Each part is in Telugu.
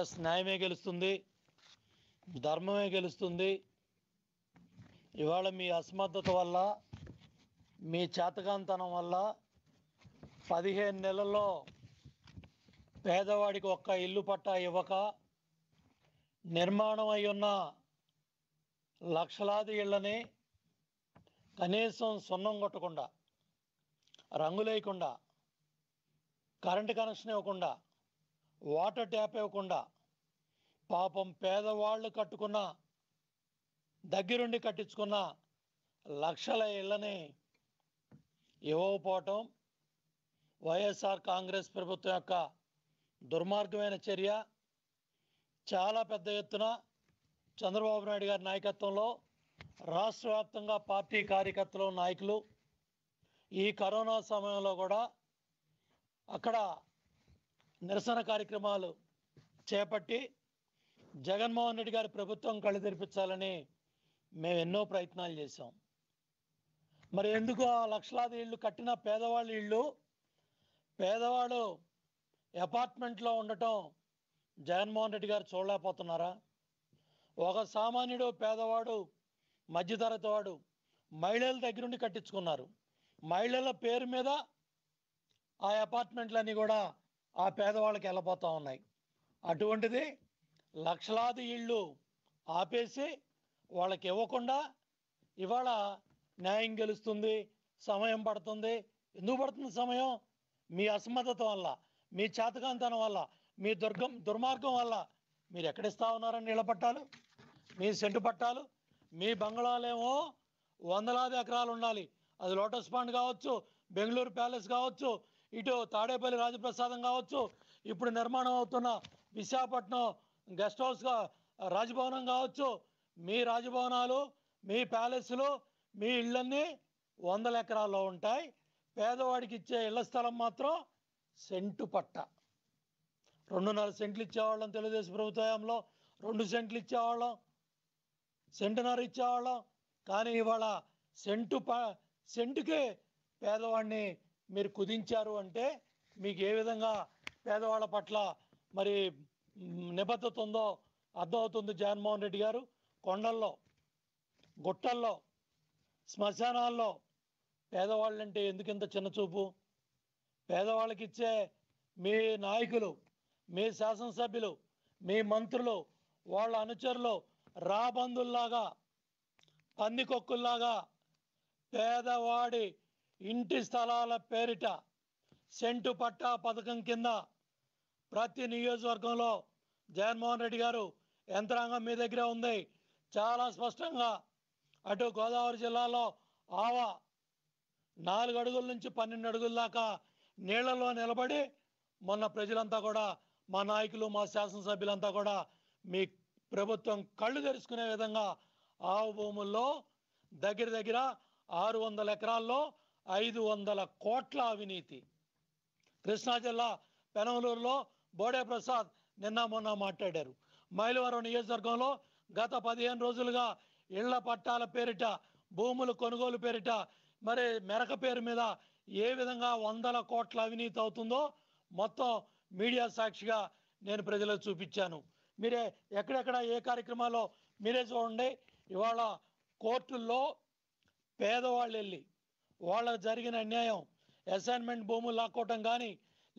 ఎస్ న్యాయమే గెలుస్తుంది, ధర్మమే గెలుస్తుంది. ఇవాళ మీ అసమర్థత వల్ల, మీ చేతకాంతనం వల్ల 15 నెలల్లో పేదవాడికి ఒక్క ఇల్లు పట్టా ఇవ్వక నిర్మాణం అయి ఉన్న లక్షలాది ఇళ్ళని కనీసం సున్నం కొట్టకుండా, రంగులేయకుండా, కరెంటు కనెక్షన్ ఇవ్వకుండా, వాటర్ ట్యాప్ ఇవ్వకుండా పాపం పేదవాళ్ళు కట్టుకున్న, దగ్గరుండి కట్టించుకున్న లక్షల ఇళ్ళని ఇవ్వకపోవటం వైఎస్ఆర్ కాంగ్రెస్ ప్రభుత్వం యొక్క దుర్మార్గమైన చర్య. చాలా పెద్ద ఎత్తున చంద్రబాబు నాయుడు గారి నాయకత్వంలో రాష్ట్ర వ్యాప్తంగా పార్టీ కార్యకర్తలు, నాయకులు ఈ కరోనా సమయంలో కూడా అక్కడ నిరసన కార్యక్రమాలు చేపట్టి జగన్మోహన్ రెడ్డి గారి ప్రభుత్వం కళ్ళు తెరిపించాలని మేము ఎన్నో ప్రయత్నాలు చేశాం. మరి ఎందుకు ఆ లక్షలాది ఇళ్ళు కట్టిన పేదవాళ్ళ ఇళ్ళు, పేదవాడు అపార్ట్మెంట్లో ఉండటం జగన్మోహన్ రెడ్డి గారు చూడలేకపోతున్నారా? ఒక సామాన్యుడు, పేదవాడు, మధ్యతరగతి వాడు మహిళల దగ్గరుండి కట్టించుకున్నారు. మహిళల పేరు మీద ఆ అపార్ట్మెంట్లన్నీ కూడా ఆ పేదవాళ్ళకి వెళ్ళిపోతూ ఉన్నాయి. అటువంటిది లక్షలాది ఇళ్ళు ఆపేసి వాళ్ళకి ఇవ్వకుండా ఇవాళ న్యాయం గెలుస్తుంది. సమయం పడుతుంది. ఎందుకు పడుతుంది సమయం? మీ అసమర్థత వల్ల, మీ చేతకాంతనం వల్ల, మీ దుర్మార్గం వల్ల. మీరు ఎక్కడిస్తా ఉన్నారండి ఇళ్ళ పట్టాలు? మీ సెంటు పట్టాలు, మీ బంగ్లాలేమో వందలాది ఎకరాలు ఉండాలి. అది లోటస్ పాండ్ కావచ్చు, బెంగళూరు ప్యాలెస్ కావచ్చు, ఇటు తాడేపల్లి రాజప్రసాదం కావచ్చు, ఇప్పుడు నిర్మాణం అవుతున్న విశాఖపట్నం గెస్ట్ హౌస్గా రాజభవనం కావచ్చు. మీ రాజభవనాలు, మీ ప్యాలెస్లు, మీ ఇళ్ళన్నీ 100 ఎకరాల్లో ఉంటాయి. పేదవాడికి ఇచ్చే ఇళ్ల స్థలం మాత్రం సెంటు పట్ట. 2.5 సెంట్లు ఇచ్చేవాళ్ళం తెలుగుదేశం ప్రభుత్వ హయాంలో, 2 సెంట్లు ఇచ్చేవాళ్ళం, 1.5 సెంట్లు ఇచ్చేవాళ్ళం. కానీ ఇవాళ సెంటుకే పేదవాడిని మీరు కుదించారు అంటే మీకు ఏ విధంగా పేదవాళ్ళ పట్ల మరి నిబద్ధత ఉందో అర్థమవుతుంది. జగన్మోహన్ రెడ్డి గారు కొండల్లో, గుట్టల్లో, శ్మశానాల్లో పేదవాళ్ళంటే ఎందుకు ఇంత చిన్నచూపు? పేదవాళ్ళకి ఇచ్చే మీ నాయకులు, మీ శాసనసభ్యులు, మీ మంత్రులు, వాళ్ళ అనుచరులు రాబందుల్లాగా, పందికొక్కుల్లాగా పేదవాడి ఇంటి స్థలాల పేరిట సెంటు పట్టా పథకం కింద ప్రతి నియోజకవర్గంలో జగన్మోహన్ రెడ్డి గారు యంత్రాంగం మీ దగ్గర ఉంది. చాలా స్పష్టంగా అటు గోదావరి జిల్లాలో ఆవ 4 అడుగుల నుంచి 12 అడుగుల దాకా నీళ్లలో నిలబడి మొన్న ప్రజలంతా కూడా, మా నాయకులు, మా శాసనసభ్యులంతా కూడా మీ ప్రభుత్వం కళ్ళు తెరుచుకునే విధంగా ఆవు భూముల్లో దగ్గర 600 ఎకరాల్లో 500 కోట్ల అవినీతి. కృష్ణా జిల్లా పెనమలూరులో బోడే ప్రసాద్ నిన్న మొన్న మాట్లాడారు. మైలవరం నియోజకవర్గంలో గత 15 రోజులుగా ఇళ్ల పట్టాల పేరిట, భూముల కొనుగోలు పేరిట, మరి మెరక పేరు మీద ఏ విధంగా 100 కోట్ల అవినీతి అవుతుందో మొత్తం మీడియా సాక్షిగా నేను ప్రజలకు చూపించాను. మీరే ఎక్కడెక్కడ ఏ కార్యక్రమాల్లో మీరే చూడండి. ఇవాళ కోర్టుల్లో పేదవాళ్ళు వెళ్ళి వాళ్ళకు జరిగిన అన్యాయం, అసైన్మెంట్ భూములు లాక్కోవటం కానీ,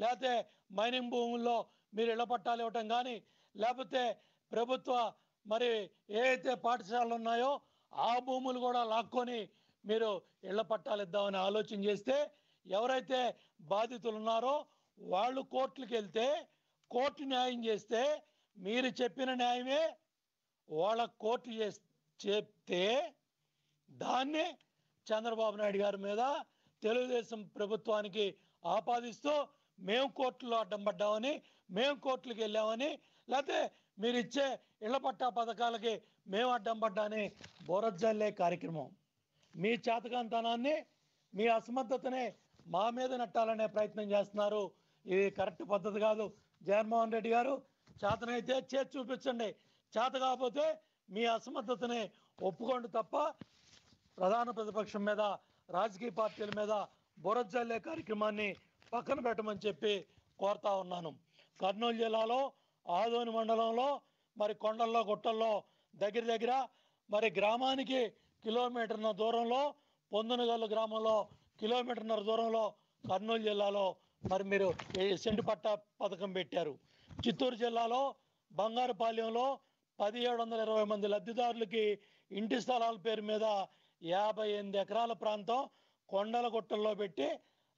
లేకపోతే మైనింగ్ భూముల్లో మీరు ఇళ్ల పట్టాలు ఇవ్వటం కానీ, లేకపోతే ప్రభుత్వ మరి ఏ అయితే పాఠశాలలు ఉన్నాయో ఆ భూములు కూడా లాక్కొని మీరు ఇళ్ల పట్టాలు ఇద్దామని ఆలోచన చేస్తే ఎవరైతే బాధితులు ఉన్నారో వాళ్ళు కోర్టులకు వెళ్తే కోర్టు న్యాయం చేస్తే మీరు చెప్పిన న్యాయమే వాళ్ళ కోర్టు చెప్తే దాన్ని చంద్రబాబు నాయుడు గారి మీద, తెలుగుదేశం ప్రభుత్వానికి ఆపాదిస్తూ మేము కోర్టులో అడ్డం పడ్డామని, మేము కోర్టులకు వెళ్ళామని, లేకపోతే మీరు ఇచ్చే ఇళ్ల పట్టా పథకాలకి మేము అడ్డం పడ్డామని బోరజల్లే కార్యక్రమం. మీ చేతకాంతనాన్ని, మీ అసమర్థతనే మా మీద నెట్టాలనే ప్రయత్నం చేస్తున్నారు. ఇది కరెక్ట్ పద్ధతి కాదు. జగన్మోహన్ రెడ్డి గారు చేతనైతే చేతి చూపించండి, చేత కాకపోతే మీ అసమర్థతనే ఒప్పుకోండి తప్ప ప్రధాన ప్రతిపక్షం మీద, రాజకీయ పార్టీల మీద బురజల్లే కార్యక్రమాన్ని పక్కన పెట్టమని చెప్పి కోరుతా ఉన్నాను. కర్నూలు జిల్లాలో ఆదోని మండలంలో మరి కొండల్లో గుట్టల్లో దగ్గర దగ్గర మరి గ్రామానికి కిలోమీటర్న్నర దూరంలో పొందనగల్లు గ్రామంలో కిలోమీటర్న్నర దూరంలో కర్నూలు జిల్లాలో మరి మీరు సెంటు పట్టా పథకం పెట్టారు. చిత్తూరు జిల్లాలో బంగారుపాలెంలో 1720 మంది లబ్ధిదారులకి ఇంటి స్థలాల పేరు మీద 58 ఎకరాల ప్రాంతం కొండల గుట్టల్లో పెట్టి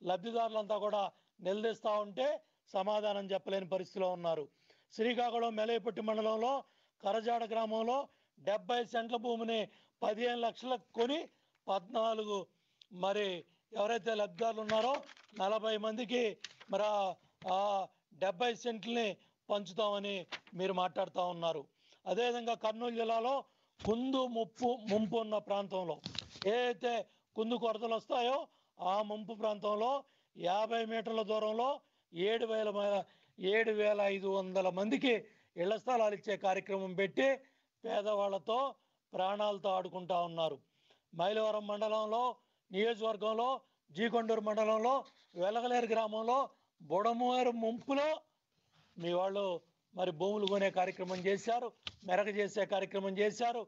లబ్ధిదారులంతా కూడా నిలదీస్తూ ఉంటే సమాధానం చెప్పలేని పరిస్థితిలో ఉన్నారు. శ్రీకాకుళం మెలయపట్టి మండలంలో కరజాడ గ్రామంలో 70 సెంట్ల భూమిని 15 లక్షలకు కొని 14 మరి ఎవరైతే లబ్ధిదారులు ఉన్నారో 40 మందికి మరి 70 సెంట్లని పంచుతామని మీరు మాట్లాడుతూ ఉన్నారు. అదేవిధంగా కర్నూలు జిల్లాలో కుందు ముంపు ఉన్న ప్రాంతంలో ఏదైతే కుందు కొరతలు వస్తాయో ఆ ముంపు ప్రాంతంలో 50 మీటర్ల దూరంలో 7,500 మందికి ఇళ్ల స్థలాలు ఇచ్చే కార్యక్రమం పెట్టి పేదవాళ్లతో ప్రాణాలతో ఆడుకుంటా ఉన్నారు. మైలవరం మండలంలో నియోజకవర్గంలో జీకొండూరు మండలంలో వెలగలేరు గ్రామంలో బుడమూరు ముంపులో మీ వాళ్ళు మరి భూములు కొనే కార్యక్రమం చేశారు, మెరగ చేసే కార్యక్రమం చేశారు.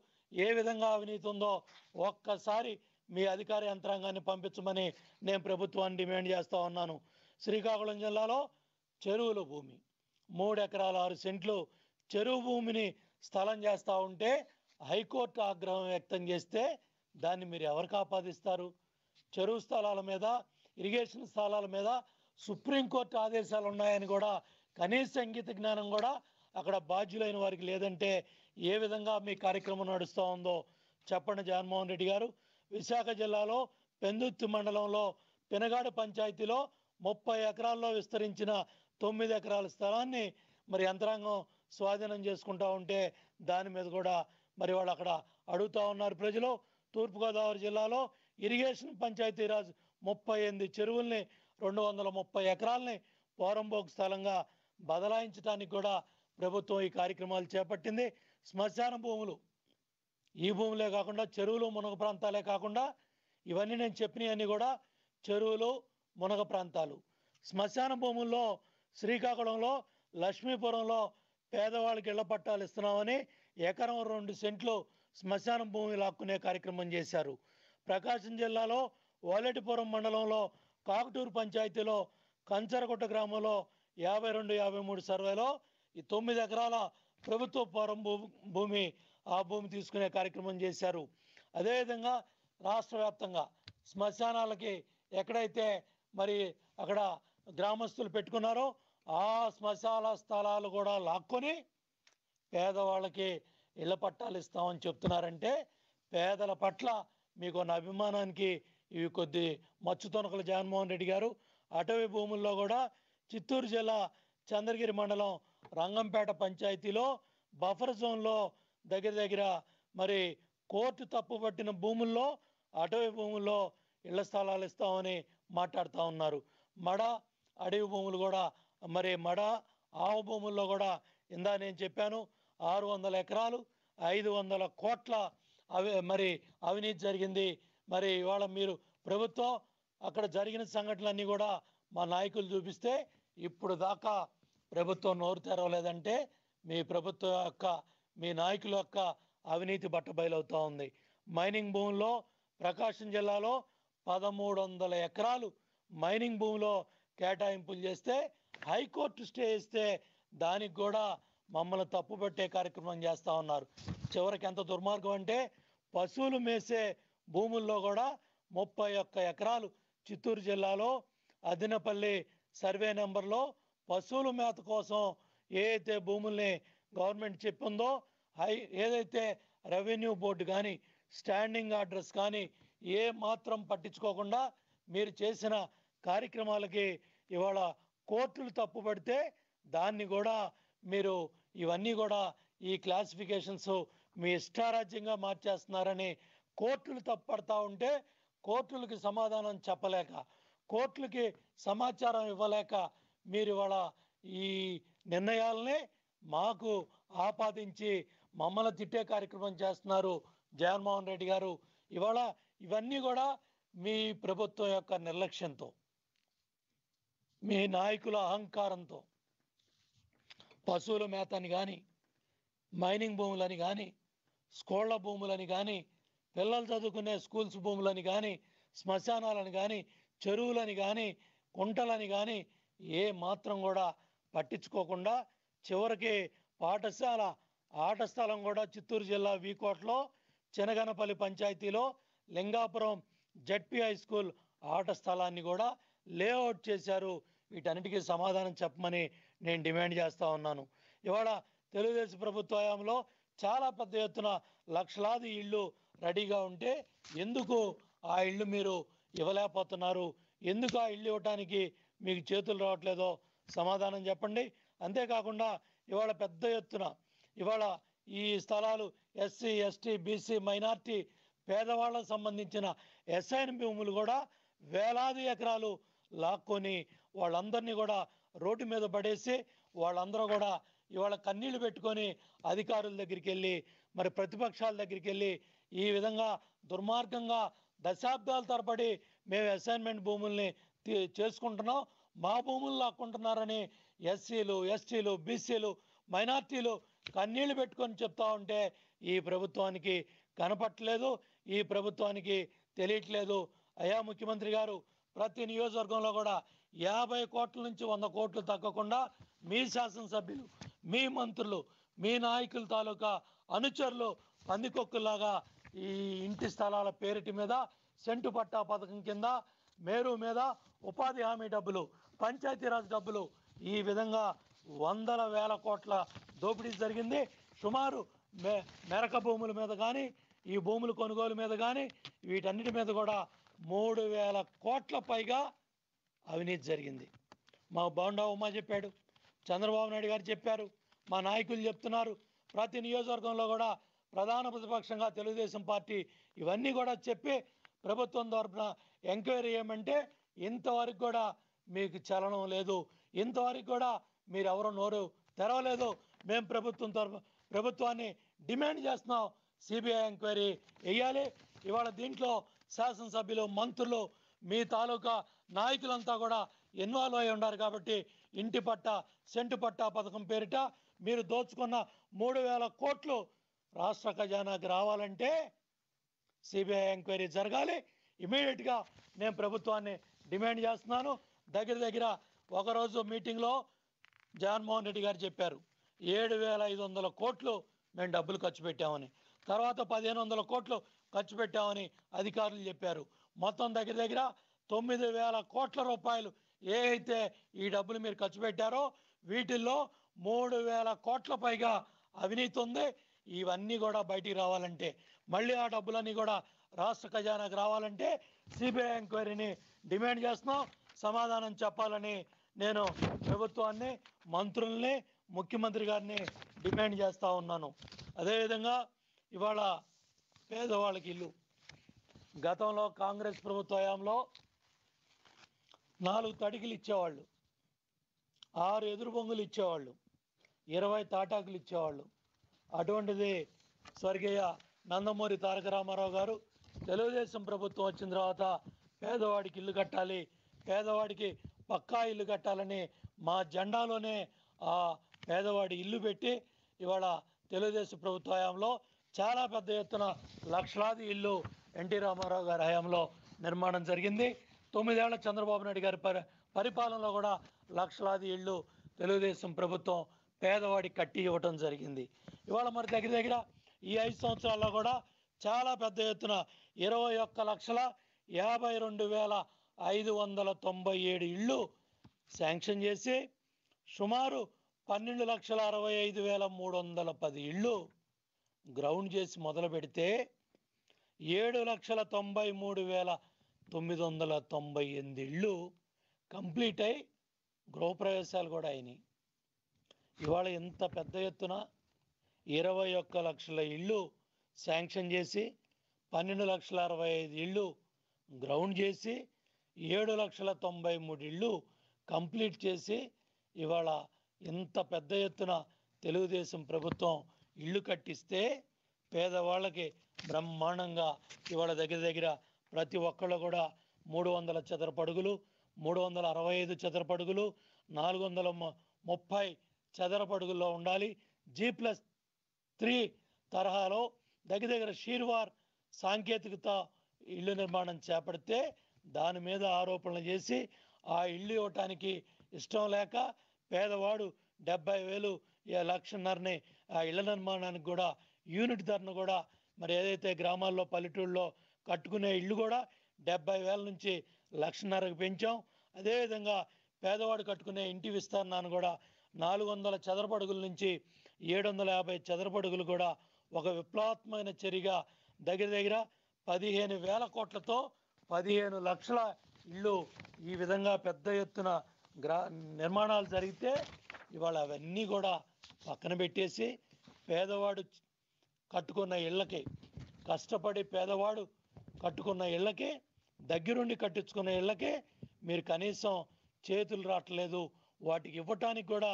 ఏ విధంగా అవినీతి ఉందో ఒక్కసారి మీ అధికార యంత్రాంగాన్ని పంపించమని నేను ప్రభుత్వాన్ని డిమాండ్ చేస్తూ ఉన్నాను. శ్రీకాకుళం జిల్లాలో చెరువుల భూమి 3 ఎకరాల 6 సెంట్లు చెరువు భూమిని స్థలం చేస్తూ ఉంటే హైకోర్టు ఆగ్రహం వ్యక్తం చేస్తే దాన్ని మీరు ఎవరికి ఆపాదిస్తారు? చెరువు స్థలాల మీద ఇరిగేషన్ స్థలాల మీద సుప్రీంకోర్టు ఆదేశాలు ఉన్నాయని కూడా కనీస సంగీత జ్ఞానం కూడా అక్కడ బాధ్యులైన వారికి లేదంటే ఏ విధంగా మీ కార్యక్రమం నడుస్తూ ఉందో చెప్పండి జగన్మోహన్ రెడ్డి గారు. విశాఖ జిల్లాలో పెందుర్తి మండలంలో పినగాడు పంచాయతీలో 30 ఎకరాల్లో విస్తరించిన 9 ఎకరాల స్థలాన్ని మరి యంత్రాంగం స్వాధీనం చేసుకుంటూ ఉంటే దాని మీద కూడా మరి వాళ్ళు అక్కడ అడుగుతూ ఉన్నారు ప్రజలు. తూర్పుగోదావరి జిల్లాలో ఇరిగేషన్ పంచాయతీరాజ్ 38 చెరువుల్ని 230 ఎకరాలని పోరంబోకు స్థలంగా బదలాయించడానికి కూడా ప్రభుత్వం ఈ కార్యక్రమాలు చేపట్టింది. శ్మశాన భూములు ఈ భూములే కాకుండా చెరువులు మునగ ప్రాంతాలే కాకుండా ఇవన్నీ నేను చెప్పినవన్నీ కూడా చెరువులు మునగ ప్రాంతాలు. శ్మశాన భూముల్లో శ్రీకాకుళంలో లక్ష్మీపురంలో పేదవాళ్ళకి ఇళ్ల పట్టాలు ఇస్తున్నామని 1 ఎకరం 2 సెంట్లు శ్మశాన భూమి లాక్కునే కార్యక్రమం చేశారు. ప్రకాశం జిల్లాలో వాలెటిపురం మండలంలో కాకుటూరు పంచాయతీలో కంచరగుట్ట గ్రామంలో 52-53 సర్వేలో 9 ఎకరాల ప్రభుత్వ పొరం భూమి ఆ భూమి తీసుకునే కార్యక్రమం చేశారు. అదేవిధంగా రాష్ట్ర వ్యాప్తంగా శ్మశానాలకి ఎక్కడైతే మరి అక్కడ గ్రామస్తులు పెట్టుకున్నారో ఆ శ్మశాన స్థలాలు కూడా లాక్కొని పేదవాళ్ళకి ఇళ్ల పట్టాలు ఇస్తామని చెప్తున్నారంటే పేదల పట్ల మీకున్న అభిమానానికి ఇవి కొద్ది మచ్చు తొనకలు జగన్మోహన్ రెడ్డి గారు. అటవీ భూముల్లో కూడా చిత్తూరు జిల్లా చంద్రగిరి మండలం రంగంపేట పంచాయతీలో బఫర్ జోన్లో దగ్గర దగ్గర మరి కోర్టు తప్పుపట్టిన భూముల్లో అటవీ భూముల్లో ఇళ్ల స్థలాలు ఇస్తామని మాట్లాడుతూ ఉన్నారు. మడ అడవి భూములు కూడా మరి మడ ఆవు భూముల్లో కూడా ఇందా నేను చెప్పాను 600 ఎకరాలు 500 కోట్ల మరి అవినీతి జరిగింది. మరి ఇవాళ మీరు ప్రభుత్వం అక్కడ జరిగిన సంఘటనలన్నీ కూడా మా నాయకులు చూపిస్తే ఇప్పుడు దాకా ప్రభుత్వం నోరు తెరవలేదంటే మీ ప్రభుత్వం యొక్క మీ నాయకుల యొక్క అవినీతి బట్టబయలవుతూ ఉంది. మైనింగ్ భూముల్లో ప్రకాశం జిల్లాలో 1,300 ఎకరాలు మైనింగ్ భూమిలో కేటాయింపులు చేస్తే హైకోర్టు స్టే ఇస్తే దానికి కూడా మమ్మల్ని తప్పుపట్టే కార్యక్రమం చేస్తూ ఉన్నారు. చివరికి ఎంత దుర్మార్గం అంటే పశువులు మేసే భూముల్లో కూడా 31 ఎకరాలు చిత్తూరు జిల్లాలో అదినపల్లి సర్వే నెంబర్లో పశువుల మేత కోసం ఏదైతే భూముల్ని గవర్నమెంట్ చెప్పిందో ఏదైతే రెవెన్యూ బోర్డు కానీ స్టాండింగ్ ఆర్డర్స్ కానీ ఏ మాత్రం పట్టించుకోకుండా మీరు చేసిన కార్యక్రమాలకి ఇవాళ కోర్టులు తప్పుపడితే దాన్ని కూడా మీరు ఇవన్నీ కూడా ఈ క్లాసిఫికేషన్స్ మీ ఇష్టారాజ్యంగా మార్చేస్తున్నారని కోర్టులు తప్పుపడతా ఉంటే కోర్టులకి సమాధానం చెప్పలేక కోర్టులకి సమాచారం ఇవ్వలేక మీరు ఇవాళ ఈ నిర్ణయాలని మాకు ఆపాదించి మమ్మల్ని తిట్టే కార్యక్రమం చేస్తున్నారు జగన్మోహన్ రెడ్డి గారు. ఇవాళ ఇవన్నీ కూడా మీ ప్రభుత్వం యొక్క నిర్లక్ష్యంతో మీ నాయకుల అహంకారంతో పశువుల మేతని కానీ, మైనింగ్ భూములని కానీ, స్కూళ్ళ భూములని కానీ, పిల్లలు చదువుకునే స్కూల్స్ భూములని కానీ, శ్మశానాలను కానీ, చెరువులని కానీ, కుంటలని కానీ ఏ మాత్రం కూడా పట్టించుకోకుండా చివరికి పాఠశాల ఆట స్థలం కూడా చిత్తూరు జిల్లా వీకోట్లో చినగనపల్లి పంచాయతీలో లింగాపురం జడ్పీ హై స్కూల్ ఆట స్థలాన్ని కూడా లేఅవుట్ చేశారు. వీటన్నిటికీ సమాధానం చెప్పమని నేను డిమాండ్ చేస్తూ ఉన్నాను. ఇవాళ తెలుగుదేశం ప్రభుత్వ హయాంలో చాలా పెద్ద ఎత్తున లక్షలాది ఇళ్ళు రెడీగా ఉంటే ఎందుకు ఆ ఇళ్ళు మీరు ఇవ్వలేకపోతున్నారు? ఎందుకు ఆ ఇళ్ళు ఇవ్వటానికి మీకు చేతులు రావట్లేదో సమాధానం చెప్పండి. అంతేకాకుండా ఇవాళ పెద్ద ఎత్తున ఇవాళ ఈ స్థలాలు ఎస్సీ ఎస్టీ బీసీ మైనార్టీ పేదవాళ్ళకు సంబంధించిన ఎస్ఐన్ భూములు కూడా వేలాది ఎకరాలు లాక్కొని వాళ్ళందరినీ కూడా రోడ్డు మీద పడేసి వాళ్ళందరూ కూడా ఇవాళ కన్నీళ్లు పెట్టుకొని అధికారుల దగ్గరికి వెళ్ళి మరి ప్రతిపక్షాల దగ్గరికి వెళ్ళి ఈ విధంగా దుర్మార్గంగా దశాబ్దాల తరబడి మేము అసైన్మెంట్ భూముల్ని చేసుకుంటున్నాం, మా భూములు లాక్కుంటున్నారని ఎస్సీలు ఎస్టీలు బీసీలు మైనార్టీలు కన్నీళ్లు పెట్టుకొని చెప్తా ఉంటే ఈ ప్రభుత్వానికి కనపట్టలేదు, ఈ ప్రభుత్వానికి తెలియట్లేదు. అయా ముఖ్యమంత్రి గారు, ప్రతి నియోజకవర్గంలో కూడా 50 కోట్ల నుంచి 100 కోట్లు తగ్గకుండా మీ శాసనసభ్యులు, మీ మంత్రులు, మీ నాయకుల తాలూకా అనుచరులు పందికొక్కులాగా ఈ ఇంటి స్థలాల పేరిటి మీద సెంటు పట్టా పథకం కింద మేరు మీద ఉపాధి హామీ డబ్బులు, పంచాయతీరాజ్ డబ్బులు ఈ విధంగా వందల వేల కోట్ల దోపిడీ జరిగింది. సుమారు మెరక భూముల మీద కానీ, ఈ భూముల కొనుగోలు మీద కానీ వీటన్నిటి మీద కూడా 3,000 కోట్ల పైగా అవినీతి జరిగింది. మా బోండా ఉమా చెప్పాడు, చంద్రబాబు నాయుడు గారు చెప్పారు, మా నాయకులు చెప్తున్నారు, ప్రతి నియోజకవర్గంలో కూడా ప్రధాన ప్రతిపక్షంగా తెలుగుదేశం పార్టీ ఇవన్నీ కూడా చెప్పి ప్రభుత్వం తరపున ఎంక్వైరీ చేయమంటే ఇంతవరకు కూడా మీకు చలనం లేదు, ఇంతవరకు కూడా మీరు ఎవరో నోరు తెరవలేదు. మేము ప్రభుత్వం తరపు ప్రభుత్వాన్ని డిమాండ్ చేస్తున్నాం, సిబిఐ ఎంక్వైరీ వేయాలి. ఇవాళ దీంట్లో శాసనసభ్యులు, మంత్రులు, మీ తాలూకా నాయకులంతా కూడా ఇన్వాల్వ్ అయి ఉన్నారు కాబట్టి ఇంటి పట్టా సెంటు పట్టా పథకం పేరిట మీరు దోచుకున్న 3,000 కోట్లు రాష్ట్ర ఖజానాకి రావాలంటే సిబిఐ ఎంక్వైరీ జరగాలి. ఇమీడియట్గా నేను ప్రభుత్వాన్ని డిమాండ్ చేస్తున్నాను. దగ్గర దగ్గర ఒకరోజు మీటింగ్లో జగన్మోహన్ రెడ్డి గారు చెప్పారు 7,500 కోట్లు మేము డబ్బులు ఖర్చు పెట్టామని, తర్వాత 1,500 కోట్లు ఖర్చు పెట్టామని అధికారులు చెప్పారు. మొత్తం దగ్గర దగ్గర 9,000 కోట్ల రూపాయలు ఏ అయితే ఈ డబ్బులు మీరు ఖర్చు పెట్టారో వీటిల్లో 3,000 కోట్ల పైగా అవినీతి ఉంది. ఇవన్నీ కూడా బయటికి రావాలంటే, మళ్ళీ ఆ డబ్బులన్నీ కూడా రాష్ట్ర ఖజానాకు రావాలంటే సిబిఐ ఎంక్వైరీని డిమాండ్ చేస్తున్నాం. సమాధానం చెప్పాలని నేను ప్రభుత్వాన్ని, మంత్రుల్ని, ముఖ్యమంత్రి గారిని డిమాండ్ చేస్తూ ఉన్నాను. అదేవిధంగా ఇవాళ పేదవాళ్ళకి ఇల్లు, గతంలో కాంగ్రెస్ ప్రభుత్వ హయాంలో 4 తడికలు ఇచ్చేవాళ్ళు, 6 ఎదురు బొంగులు ఇచ్చేవాళ్ళు, 20 తాటాకులు ఇచ్చేవాళ్ళు. అటువంటిది స్వర్గీయ నందమూరి తారక రామారావు గారు తెలుగుదేశం ప్రభుత్వం వచ్చిన తర్వాత పేదవాడికి ఇల్లు కట్టాలి, పేదవాడికి పక్కా ఇల్లు కట్టాలని మా జెండాలోనే ఆ పేదవాడి ఇల్లు పెట్టి ఇవాళ తెలుగుదేశం ప్రభుత్వ హయాంలో చాలా పెద్ద ఎత్తున లక్షలాది ఇల్లు ఎన్టీ రామారావు గారి హయాంలో నిర్మాణం జరిగింది. 9 ఏళ్ల చంద్రబాబు నాయుడు గారి పరిపాలనలో కూడా లక్షలాది ఇళ్ళు తెలుగుదేశం ప్రభుత్వం పేదవాడికి కట్టి ఇవ్వటం జరిగింది. ఇవాళ మరి దగ్గర దగ్గర ఈ 5 సంవత్సరాల్లో కూడా చాలా పెద్ద ఎత్తున 21,52,597 ఇళ్ళు శాంక్షన్ చేసి సుమారు 12,65,310 ఇళ్ళు గ్రౌండ్ చేసి మొదలు పెడితే 7,93,998 ఇళ్ళు కంప్లీట్ అయి గృహప్రవేశాలు కూడా అయినాయి. ఇవాళ ఇంత పెద్ద ఎత్తున 21 లక్షల ఇళ్ళు శాంక్షన్ చేసి 12,65,000 ఇళ్ళు గ్రౌండ్ చేసి 7,93,000 ఇళ్ళు కంప్లీట్ చేసి ఇవాళ ఇంత పెద్ద ఎత్తున తెలుగుదేశం ప్రభుత్వం ఇళ్ళు కట్టిస్తే పేదవాళ్ళకి బ్రహ్మాండంగా ఇవాళ దగ్గర దగ్గర ప్రతి ఒక్కళ్ళు కూడా 300 చదరపడుగులు, 365 చదరపడుగులు, 430 చదరపడుగుల్లో ఉండాలి. G+3 తరహాలో దగ్గర దగ్గర షీర్వార్ సాంకేతికత ఇల్లు నిర్మాణం చేపడితే దాని మీద ఆరోపణలు చేసి ఆ ఇల్లు ఇవ్వటానికి ఇష్టం లేక పేదవాడు 70,000 లక్షన్నరని ఆ ఇళ్ల నిర్మాణానికి కూడా యూనిట్ ధరను కూడా మరి ఏదైతే గ్రామాల్లో పల్లెటూళ్ళలో కట్టుకునే ఇల్లు కూడా 70,000 నుంచి 1,50,000కు పెంచాం. అదేవిధంగా పేదవాడు కట్టుకునే ఇంటి విస్తరణను కూడా 400 చదరపడుగుల నుంచి 750 చదరపడుగులు కూడా ఒక విప్లవాత్మకమైన చర్యగా దగ్గర దగ్గర 15,000 కోట్లతో 15 లక్షల ఇళ్ళు ఈ విధంగా పెద్ద ఎత్తున నిర్మాణాలు జరిగితే ఇవాళ అవన్నీ కూడా పక్కన పెట్టేసి పేదవాడు కట్టుకున్న ఇళ్ళకి కష్టపడి పేదవాడు కట్టుకున్న ఇళ్ళకి దగ్గరుండి కట్టించుకున్న ఇళ్ళకి మీరు కనీసం చేతులు రావట్లేదు, వాటికి ఇవ్వటానికి కూడా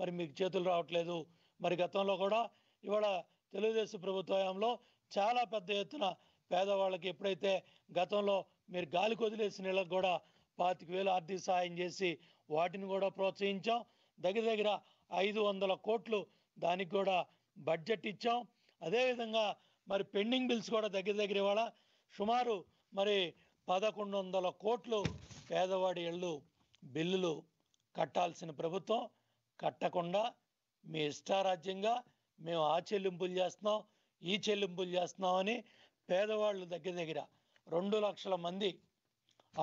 మరి మీకు చేతులు రావట్లేదు. మరి గతంలో కూడా ఇవాళ తెలుగుదేశం ప్రభుత్వ హయాంలో చాలా పెద్ద ఎత్తున పేదవాళ్ళకి ఎప్పుడైతే గతంలో మీరు గాలికి వదిలేసిన ఇళ్ళకి కూడా 25,000 ఆర్థిక సహాయం చేసి వాటిని కూడా ప్రోత్సహించాం. దగ్గర దగ్గర 500 కోట్లు దానికి కూడా బడ్జెట్ ఇచ్చాం. అదేవిధంగా మరి పెండింగ్ బిల్స్ కూడా దగ్గర దగ్గర ఇవాళ సుమారు మరి 1,100 కోట్లు పేదవాడి ఇళ్ళు బిల్లులు కట్టాల్సిన ప్రభుత్వం కట్టకుండా మీ ఇష్టారాజ్యంగా మేము ఆ చెల్లింపులు చేస్తున్నాం ఈ చెల్లింపులు చేస్తున్నామని పేదవాళ్ళు దగ్గర దగ్గర 2 లక్షల మంది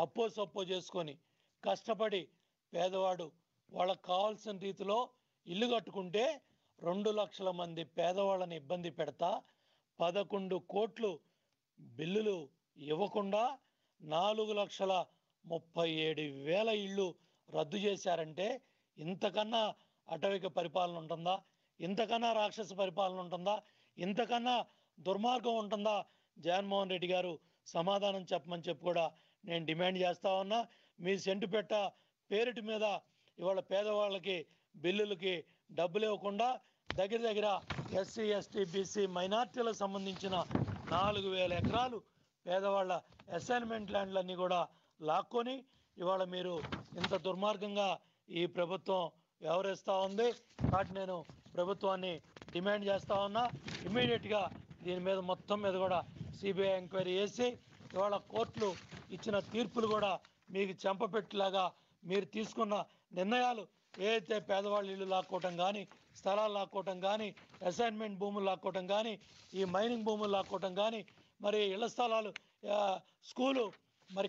అప్పో సప్పో చేసుకొని కష్టపడి పేదవాడు వాళ్ళకు కావాల్సిన రీతిలో ఇల్లు కట్టుకుంటే 2 లక్షల మంది పేదవాళ్ళని ఇబ్బంది పెడతా 11 కోట్లు బిల్లులు ఇవ్వకుండా 4,37,000 ఇళ్ళు రద్దు చేశారంటే ఇంతకన్నా అటవిక పరిపాలన ఉంటుందా? ఇంతకన్నా రాక్షస పరిపాలన ఉంటుందా? ఇంతకన్నా దుర్మార్గం ఉంటుందా? జగన్మోహన్ రెడ్డి గారు సమాధానం చెప్పమని చెప్పి కూడా నేను డిమాండ్ చేస్తా ఉన్నా. మీ సెంటు పెట్ట పేరిటి మీద ఇవాళ పేదవాళ్ళకి బిల్లులకి డబ్బులు ఇవ్వకుండా దగ్గర దగ్గర ఎస్సీ ఎస్టీ బీసీ మైనార్టీలకు సంబంధించిన 4,000 ఎకరాలు పేదవాళ్ళ అసైన్మెంట్ ల్యాండ్లన్నీ కూడా లాక్కొని ఇవాళ మీరు ఇంత దుర్మార్గంగా ఈ ప్రభుత్వం వ్యవహరిస్తూ ఉంది. కాబట్టి నేను ప్రభుత్వాన్ని డిమాండ్ చేస్తూ ఉన్నా, ఇమ్మీడియట్గా దీని మీద మొత్తం మీద కూడా సిబిఐ ఎంక్వైరీ చేసి ఇవాళ కోర్టులు ఇచ్చిన తీర్పులు కూడా మీకు చెంపపెట్టేలాగా మీరు తీసుకున్న నిర్ణయాలు ఏదైతే పేదవాళ్ళు ఇల్లు లాక్కోవటం కానీ స్థలాలు లాక్కోవటం కానీ అసైన్మెంట్ భూములు లాక్కోవటం కానీ ఈ మైనింగ్ భూములు లాక్కోవటం కానీ మరి ఇళ్ల స్థలాలు స్కూలు మరి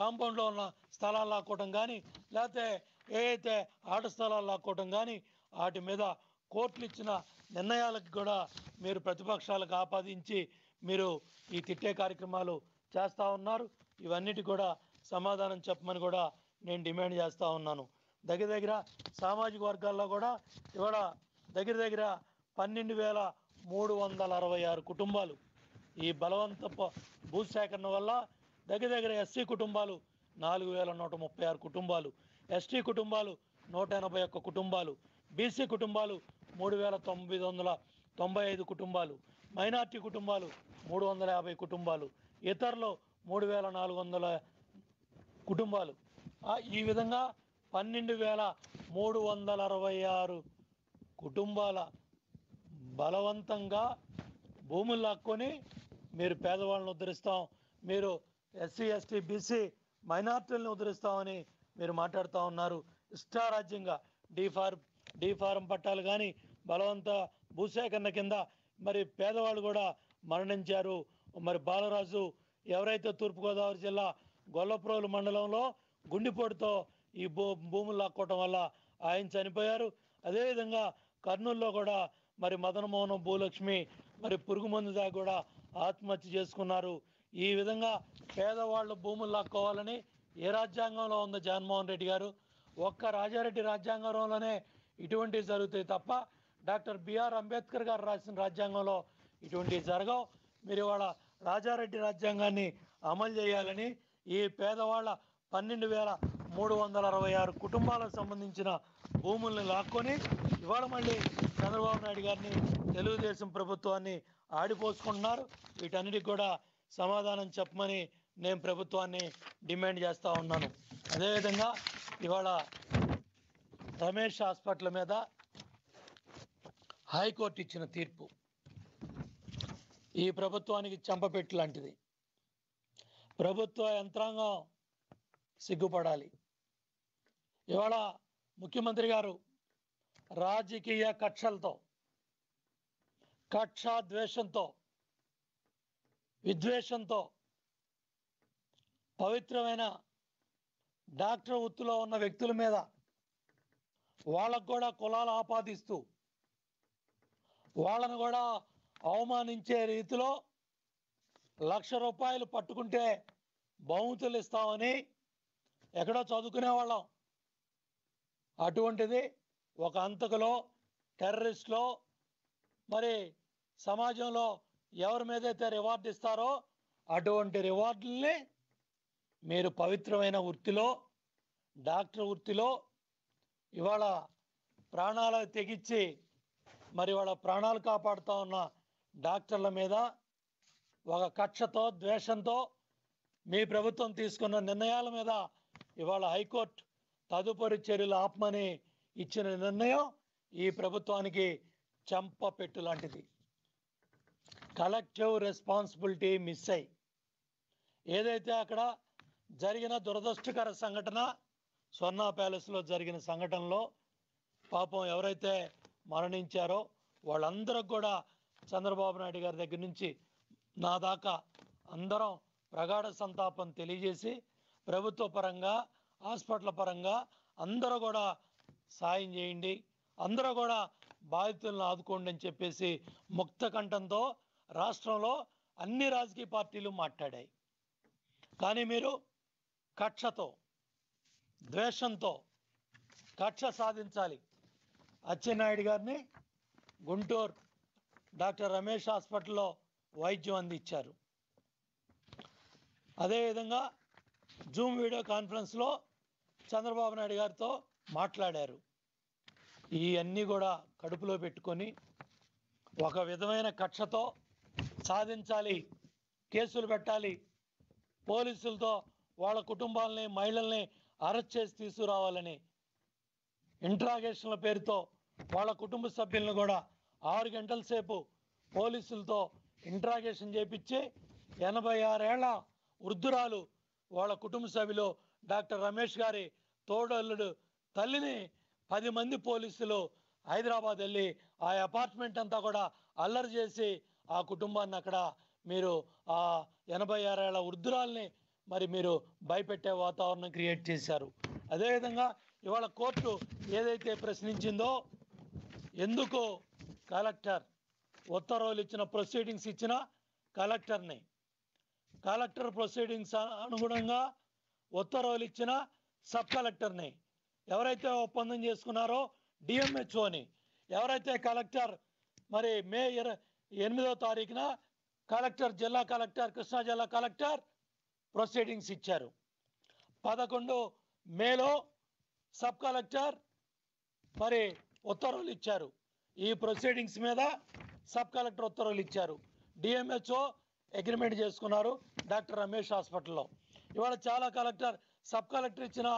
కాంపౌండ్లో ఉన్న స్థలాలు లాక్కోవటం కానీ లేకపోతే ఏదైతే ఆట స్థలాలు లాక్కోవటం కానీ వాటి మీద కోర్టులు ఇచ్చిన నిర్ణయాలకు కూడా మీరు ప్రతిపక్షాలకు ఆపాదించి మీరు ఈ తిట్టే కార్యక్రమాలు చేస్తూ ఉన్నారు. ఇవన్నిటి కూడా సమాధానం చెప్పమని కూడా నేను డిమాండ్ చేస్తూ ఉన్నాను. దగ్గర దగ్గర సామాజిక వర్గాల్లో కూడా ఇవాళ దగ్గర దగ్గర 12,366 కుటుంబాలు ఈ బలవంతపు భూసేకరణ వల్ల దగ్గర దగ్గర ఎస్సీ కుటుంబాలు 4,136 కుటుంబాలు, ఎస్టీ కుటుంబాలు 181 కుటుంబాలు, బీసీ కుటుంబాలు 3,995 కుటుంబాలు, మైనార్టీ కుటుంబాలు 350 కుటుంబాలు, ఇతరులు 3,400 కుటుంబాలు. ఈ విధంగా 12,366 కుటుంబాల బలవంతంగా భూములు లాక్కొని మీరు పేదవాళ్ళని ఉద్ధరిస్తాం, మీరు ఎస్సీ ఎస్టీ బీసీ మైనార్టీలను ఉద్ధరిస్తామని మీరు మాట్లాడుతూ ఉన్నారు. ఇష్టారాజ్యంగా డీ ఫారం పట్టాలు కానీ బలవంత భూసేకరణ కింద మరి పేదవాళ్ళు కూడా మరణించారు. మరి బాలరాజు ఎవరైతే తూర్పుగోదావరి జిల్లా గొల్లప్రోలు మండలంలో గుండెపోటుతో ఈ భూములు లాక్కోవటం వల్ల ఆయన చనిపోయారు. అదేవిధంగా కర్నూలులో కూడా మరి మదనమోహనం భూలక్ష్మి మరి పురుగు మందు దాకా కూడా ఆత్మహత్య చేసుకున్నారు. ఈ విధంగా పేదవాళ్ళు భూములు లాక్కోవాలని ఏ రాజ్యాంగంలో ఉందో జగన్మోహన్ రెడ్డి గారు? ఒక్క రాజారెడ్డి రాజ్యాంగంలోనే ఇటువంటివి జరుగుతాయి తప్ప డాక్టర్ బిఆర్ అంబేద్కర్ గారు రాసిన రాజ్యాంగంలో ఇటువంటివి జరగవు. మీరు ఇవాళ రాజారెడ్డి రాజ్యాంగాన్ని అమలు చేయాలని ఈ పేదవాళ్ళ 12,366 కుటుంబాలకు సంబంధించిన భూముల్ని లాక్కొని ఇవాళ మళ్ళీ చంద్రబాబు నాయుడు గారిని తెలుగుదేశం ప్రభుత్వాన్ని ఆడిపోసుకుంటున్నారు. వీటన్నిటికి కూడా సమాధానం చెప్పమని నేను ప్రభుత్వాన్ని డిమాండ్ చేస్తూ ఉన్నాను. అదేవిధంగా ఇవాళ రమేష్ హాస్పిటల్ మీద హైకోర్టు ఇచ్చిన తీర్పు ఈ ప్రభుత్వానికి చంపపెట్టు లాంటిది. ప్రభుత్వ యంత్రాంగం సిగ్గుపడాలి. ఇవాళ ముఖ్యమంత్రి గారు రాజకీయ కక్షలతో, కక్ష ద్వేషంతో, విద్వేషంతో పవిత్రమైన డాక్టర్ వృత్తిలో ఉన్న వ్యక్తుల మీద వాళ్ళకు కూడా కులాలు ఆపాదిస్తూ వాళ్ళను కూడా అవమానించే రీతిలో ₹1,00,000 పట్టుకుంటే బహుమతులు ఇస్తామని ఎక్కడో చదువుకునేవాళ్ళం. అటువంటిది ఒక అంతకులో, టెర్రరిస్ట్లో, మరి సమాజంలో ఎవరి మీదైతే రివార్డు ఇస్తారో అటువంటి రివార్డుల్ని మీరు పవిత్రమైన వృత్తిలో, డాక్టర్ వృత్తిలో ఇవాళ ప్రాణాలు తెగించి మరి వాళ్ళ ప్రాణాలు కాపాడుతూ ఉన్న డాక్టర్ల మీద ఒక కక్షతో, ద్వేషంతో మీ ప్రభుత్వం తీసుకున్న నిర్ణయాల మీద ఇవాళ హైకోర్టు తదుపరి చర్యలు ఆపమని ఇచ్చిన నిర్ణయం ఈ ప్రభుత్వానికి చంప పెట్టు లాంటిది. కలెక్టివ్ రెస్పాన్సిబిలిటీ మిస్ అయ్యి ఏదైతే అక్కడ జరిగిన దురదృష్టకర సంఘటన, స్వర్ణ ప్యాలెస్లో జరిగిన సంఘటనలో పాపం ఎవరైతే మరణించారో వాళ్ళందరూ కూడా చంద్రబాబు నాయుడు గారి దగ్గర నుంచి నా దాకా అందరం ప్రగాఢ సంతాపం తెలియజేసి ప్రభుత్వ పరంగా, హాస్పిటల్ పరంగా అందరూ కూడా సాయం చేయండి, అందరూ కూడా బాధితులను ఆదుకోండి అని చెప్పేసి ముక్త కంఠంతో రాష్ట్రంలో అన్ని రాజకీయ పార్టీలు మాట్లాడాయి. కానీ మీరు కక్షతో, ద్వేషంతో, కక్ష సాధించాలి. అచ్చెన్నాయుడు గారిని గుంటూరు డాక్టర్ రమేష్ హాస్పిటల్లో వైద్యం అందించారు. అదేవిధంగా జూమ్ వీడియో కాన్ఫరెన్స్లో చంద్రబాబు నాయుడు గారితో మాట్లాడారు. ఇవన్నీ కూడా కడుపులో పెట్టుకొని ఒక విధమైన కక్షతో సాధించాలి, కేసులు పెట్టాలి, పోలీసులతో వాళ్ళ కుటుంబాలని, మహిళల్ని అరెస్ట్ చేసి తీసుకురావాలని, ఇంట్రాగేషన్ల పేరుతో వాళ్ళ కుటుంబ సభ్యులను కూడా 6 గంటల సేపు పోలీసులతో ఇంట్రాగేషన్ చేయించి 86 ఏళ్ల వృద్ధురాలు, వాళ్ళ కుటుంబ సభ్యులు, డాక్టర్ రమేష్ గారి తోడల్లుడు తల్లిని 10 మంది పోలీసులు హైదరాబాద్ వెళ్ళి ఆ అపార్ట్మెంట్ అంతా కూడా అల్లరి చేసి ఆ కుటుంబాన్ని అక్కడ మీరు ఆ 86 ఏళ్ల వృద్ధురాల్ని మరి మీరు భయపెట్టే వాతావరణం క్రియేట్ చేశారు. అదేవిధంగా ఇవాళ కోర్టు ఏదైతే ప్రశ్నించిందో ఎందుకు కలెక్టర్ ఉత్తర్వులు ఇచ్చిన, ప్రొసీడింగ్స్ ఇచ్చిన కలెక్టర్ని, కలెక్టర్ ప్రొసీడింగ్స్ అనుగుణంగా ఉత్తర్వులు ఇచ్చిన సబ్ కలెక్టర్ని, ఎవరైతే ఒప్పందం చేసుకున్నారో DMHOని, ఎవరైతే కలెక్టర్ మరి మే 8వ తారీఖున కలెక్టర్, జిల్లా కలెక్టర్, కృష్ణా జిల్లా కలెక్టర్ ప్రొసీడింగ్స్ ఇచ్చారు. 11 మేలో సబ్ కలెక్టర్ మరి ఉత్తర్వులు ఇచ్చారు. ఈ ప్రొసీడింగ్స్ మీద సబ్ కలెక్టర్ ఉత్తర్వులు ఇచ్చారు. DMHO అగ్రిమెంట్ చేసుకున్నారు డాక్టర్ రమేష్ హాస్పిటల్లో. ఇవాళ చాలా కలెక్టర్, సబ్ కలెక్టర్ ఇచ్చిన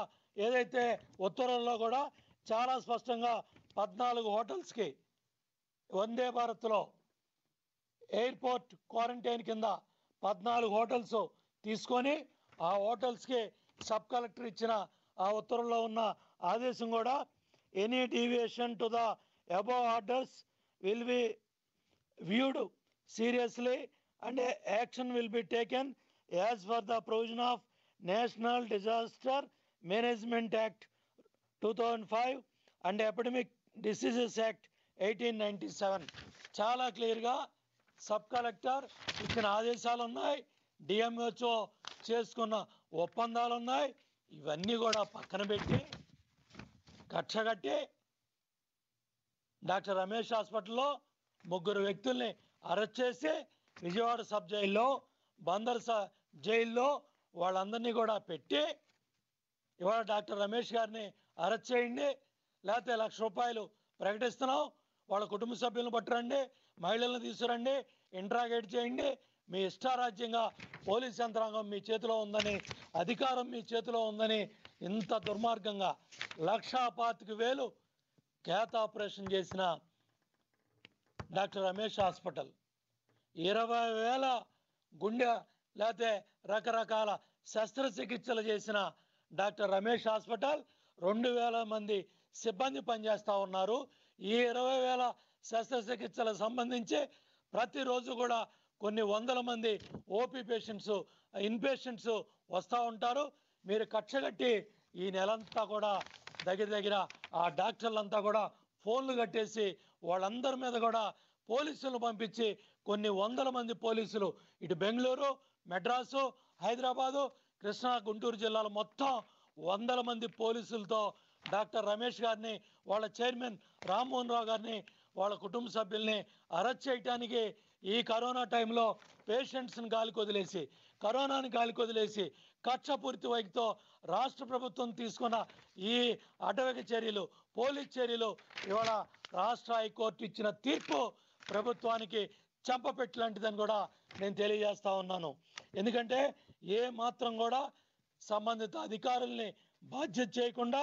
ఏదైతే ఉత్తర్వుల్లో కూడా చాలా స్పష్టంగా 14 హోటల్స్కి వందే భారత్లో ఎయిర్పోర్ట్ క్వారంటైన్ కింద 14 హోటల్స్ తీసుకొని ఆ హోటల్స్కి సబ్ కలెక్టర్ ఇచ్చిన ఆ ఉత్తర్వుల్లో ఉన్న ఆదేశం కూడా any deviation to the above orders will be viewed seriously and action will be taken as per the provision of National Disaster Management Act 2005 and epidemic diseases Act 1897. చాలా క్లియర్గా సబ్ కలెక్టర్ ఇచ్చిన ఆదేశాలు ఉన్నాయి, DMHO చేసుకున్న ఒప్పందాలు ఉన్నాయి. ఇవన్నీ కూడా పక్కన పెట్టి కక్షగట్టి డాక్టర్ రమేష్ హాస్పిటల్లో 3 వ్యక్తుల్ని అరెస్ట్ చేసి విజయవాడ సబ్ జైల్లో, బందర్ జైల్లో వాళ్ళందరినీ కూడా పెట్టి ఇవాళ డాక్టర్ రమేష్ గారిని అరెస్ట్ చేయండి, లేకపోతే ₹1,00,000 ప్రకటిస్తున్నాం, వాళ్ళ కుటుంబ సభ్యులను పట్టురండి, మహిళలను తీసుకురండి, ఇంట్రాగేట్ చేయండి, మీ ఇష్టారాజ్యంగా పోలీస్ యంత్రాంగం మీ చేతిలో ఉందని, అధికారం మీ చేతిలో ఉందని ఇంత దుర్మార్గంగా 1,25,000 కేత ఆపరేషన్ చేసిన డాక్టర్ రమేష్ హాస్పిటల్ 20,000 గుండె లేతే రకరకాల శస్త్రచికిత్సలు చేసిన డాక్టర్ రమేష్ హాస్పిటల్ 2,000 మంది సిబ్బంది పనిచేస్తా ఉన్నారు. ఈ 20,000 శస్త్రచికిత్సలకు సంబంధించి ప్రతిరోజు కూడా కొన్ని వందల మంది ఓపీ పేషెంట్స్ ఇన్పేషెంట్స్ వస్తూ ఉంటారు. మీరు కక్షగట్టి ఈ నెలంతా కూడా దగ్గర ఆ డాక్టర్లంతా కూడా ఫోన్లు కట్టేసి వాళ్ళందరి మీద కూడా పోలీసులు పంపించి కొన్ని వందల మంది పోలీసులు ఇటు బెంగళూరు, మెడ్రాసు, హైదరాబాదు, కృష్ణా, గుంటూరు జిల్లాలో మొత్తం 100 మంది పోలీసులతో డాక్టర్ రమేష్ గారిని, వాళ్ళ చైర్మన్ రామ్మోహన్ రావు గారిని, వాళ్ళ కుటుంబ సభ్యుల్ని అరెస్ట్ చేయడానికి ఈ కరోనా టైంలో పేషెంట్స్ని గాలికి వదిలేసి, కరోనాని గాలికి వదిలేసి కక్షపూర్తి వైపుతో రాష్ట్ర ప్రభుత్వం తీసుకున్న ఈ అటవిక చర్యలు, పోలీస్ చర్యలు ఇవాళ రాష్ట్ర హైకోర్టు ఇచ్చిన తీర్పు ప్రభుత్వానికి చంపపెట్టు లాంటిదని కూడా నేను తెలియజేస్తా ఉన్నాను. ఎందుకంటే ఏ మాత్రం కూడా సంబంధిత అధికారుల్ని బాధ్యత చేయకుండా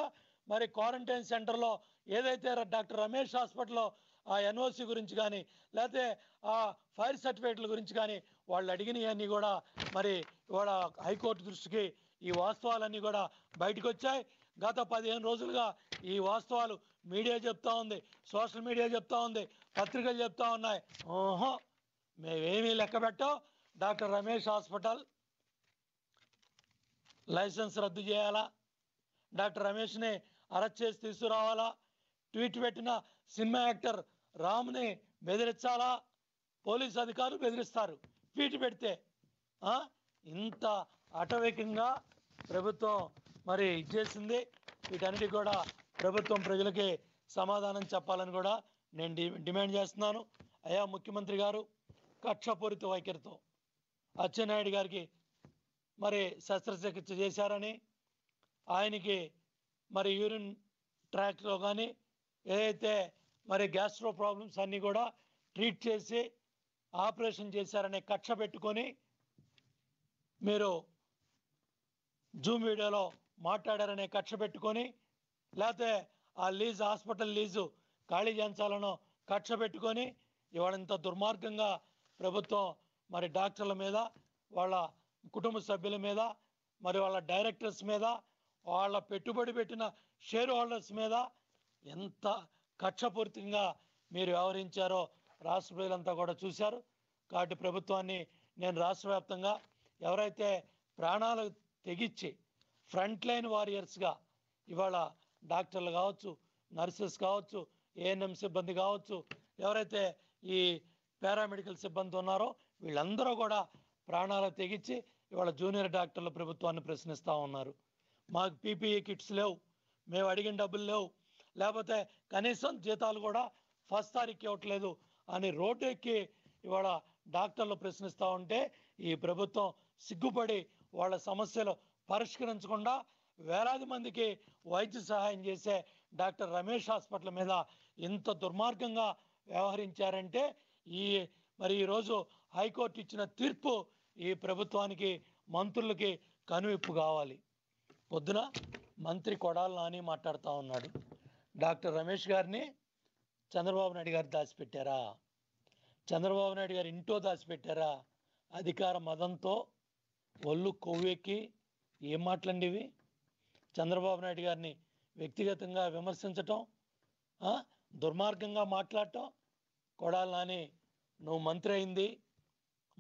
మరి క్వారంటైన్ సెంటర్లో ఏదైతే డాక్టర్ రమేష్ హాస్పిటల్లో ఆ ఎన్ఓసి గురించి కానీ లేకపోతే ఆ ఫైర్ సర్టిఫికేట్ల గురించి కానీ వాళ్ళు అడిగినవన్నీ కూడా మరి ఇవాళ హైకోర్టు దృష్టికి ఈ వాస్తవాలన్నీ కూడా బయటకు వచ్చాయి. గత 15 రోజులుగా ఈ వాస్తవాలు మీడియా చెప్తా ఉంది, సోషల్ మీడియా చెప్తా ఉంది, పత్రికలు చెప్తా ఉన్నాయి. ఓహో, మేమేమీ లెక్క పెట్టాం, డాక్టర్ రమేష్ హాస్పిటల్ లైసెన్స్ రద్దు చేయాలా, డాక్టర్ రమేష్ని అరెస్ట్ చేసి తీసుకురావాలా, ట్వీట్ పెట్టిన సినిమా యాక్టర్ రామ్ని బెదిరించాలా, పోలీసు అధికారులు బెదిరిస్తారు ట్వీట్ పెడితే. ఇంత అటవికంగా ప్రభుత్వం మరి ఇచ్చేసింది. వీటన్నిటి కూడా ప్రభుత్వం ప్రజలకి సమాధానం చెప్పాలని కూడా నేను డిమాండ్ చేస్తున్నాను. అయ్యా ముఖ్యమంత్రి గారు, కక్షపూరిత వైఖరితో అచ్చెన్నాయుడు గారికి మరి శస్త్రచికిత్స చేశారని, ఆయనకి మరి యూరిన్ ట్రాక్లో కానీ ఏదైతే మరి గ్యాస్ట్రో ప్రాబ్లమ్స్ అన్నీ కూడా ట్రీట్ చేసి ఆపరేషన్ చేశారనే కక్ష పెట్టుకొని మీరు జూమ్ వీడియోలో మాట్లాడారనే కక్ష పెట్టుకొని, లేకపోతే ఆ లీజు హాస్పిటల్ లీజు ఖాళీ చేయించాలనో కక్ష పెట్టుకొని ఇవాళ ఇంత దుర్మార్గంగా ప్రభుత్వం మరి డాక్టర్ల మీద, వాళ్ళ కుటుంబ సభ్యుల మీద, మరి వాళ్ళ డైరెక్టర్స్ మీద, వాళ్ళ పెట్టుబడి పెట్టిన షేర్ హోల్డర్స్ మీద ఎంత కక్షపూరితంగా మీరు వ్యవహరించారో రాష్ట్ర ప్రజలంతా కూడా చూశారు. కాబట్టి ప్రభుత్వాన్ని నేను రాష్ట్ర వ్యాప్తంగా ఎవరైతే ప్రాణాలు తెగించి ఫ్రంట్ లైన్ వారియర్స్గా ఇవాళ డాక్టర్లు కావచ్చు, నర్సెస్ కావచ్చు, ఏఎన్ఎం సిబ్బంది కావచ్చు, ఎవరైతే ఈ పారామెడికల్ సిబ్బంది ఉన్నారో వీళ్ళందరూ కూడా ప్రాణాలు తెగించి ఇవాళ జూనియర్ డాక్టర్లు ప్రభుత్వాన్ని ప్రశ్నిస్తూ ఉన్నారు. మాకు పీపీఈ కిట్స్ లేవు, మేము అడిగిన డబ్బులు లేవు, లేకపోతే కనీసం జీతాలు కూడా ఫస్ట్ తారీఖు ఇవ్వట్లేదు అని రోడ్డు ఎక్కి ఇవాళ డాక్టర్లు ప్రశ్నిస్తూ ఉంటే ఈ ప్రభుత్వం సిగ్గుపడి వాళ్ళ సమస్యలు పరిష్కరించకుండా వేలాది మందికి వైద్య సహాయం చేసే డాక్టర్ రమేష్ హాస్పిటల్ మీద ఇంత దుర్మార్గంగా వ్యవహరించారంటే ఈరోజు హైకోర్టు ఇచ్చిన తీర్పు ఈ ప్రభుత్వానికి, మంత్రులకి కనువిప్పు కావాలి. పొద్దున మంత్రి కొడాల నాని మాట్లాడుతూ ఉన్నాడు, డాక్టర్ రమేష్ గారిని చంద్రబాబు నాయుడు గారు దాచిపెట్టారా, చంద్రబాబు నాయుడు గారు ఇంట్లో దాచిపెట్టారా, అధికార మదంతో ఒళ్ళు కొవ్వెక్కి ఏం మాట్లాడివి. చంద్రబాబు నాయుడు గారిని వ్యక్తిగతంగా విమర్శించటం, దుర్మార్గంగా మాట్లాడటం. కొడాల నాని, నువ్వు మంత్రి అయింది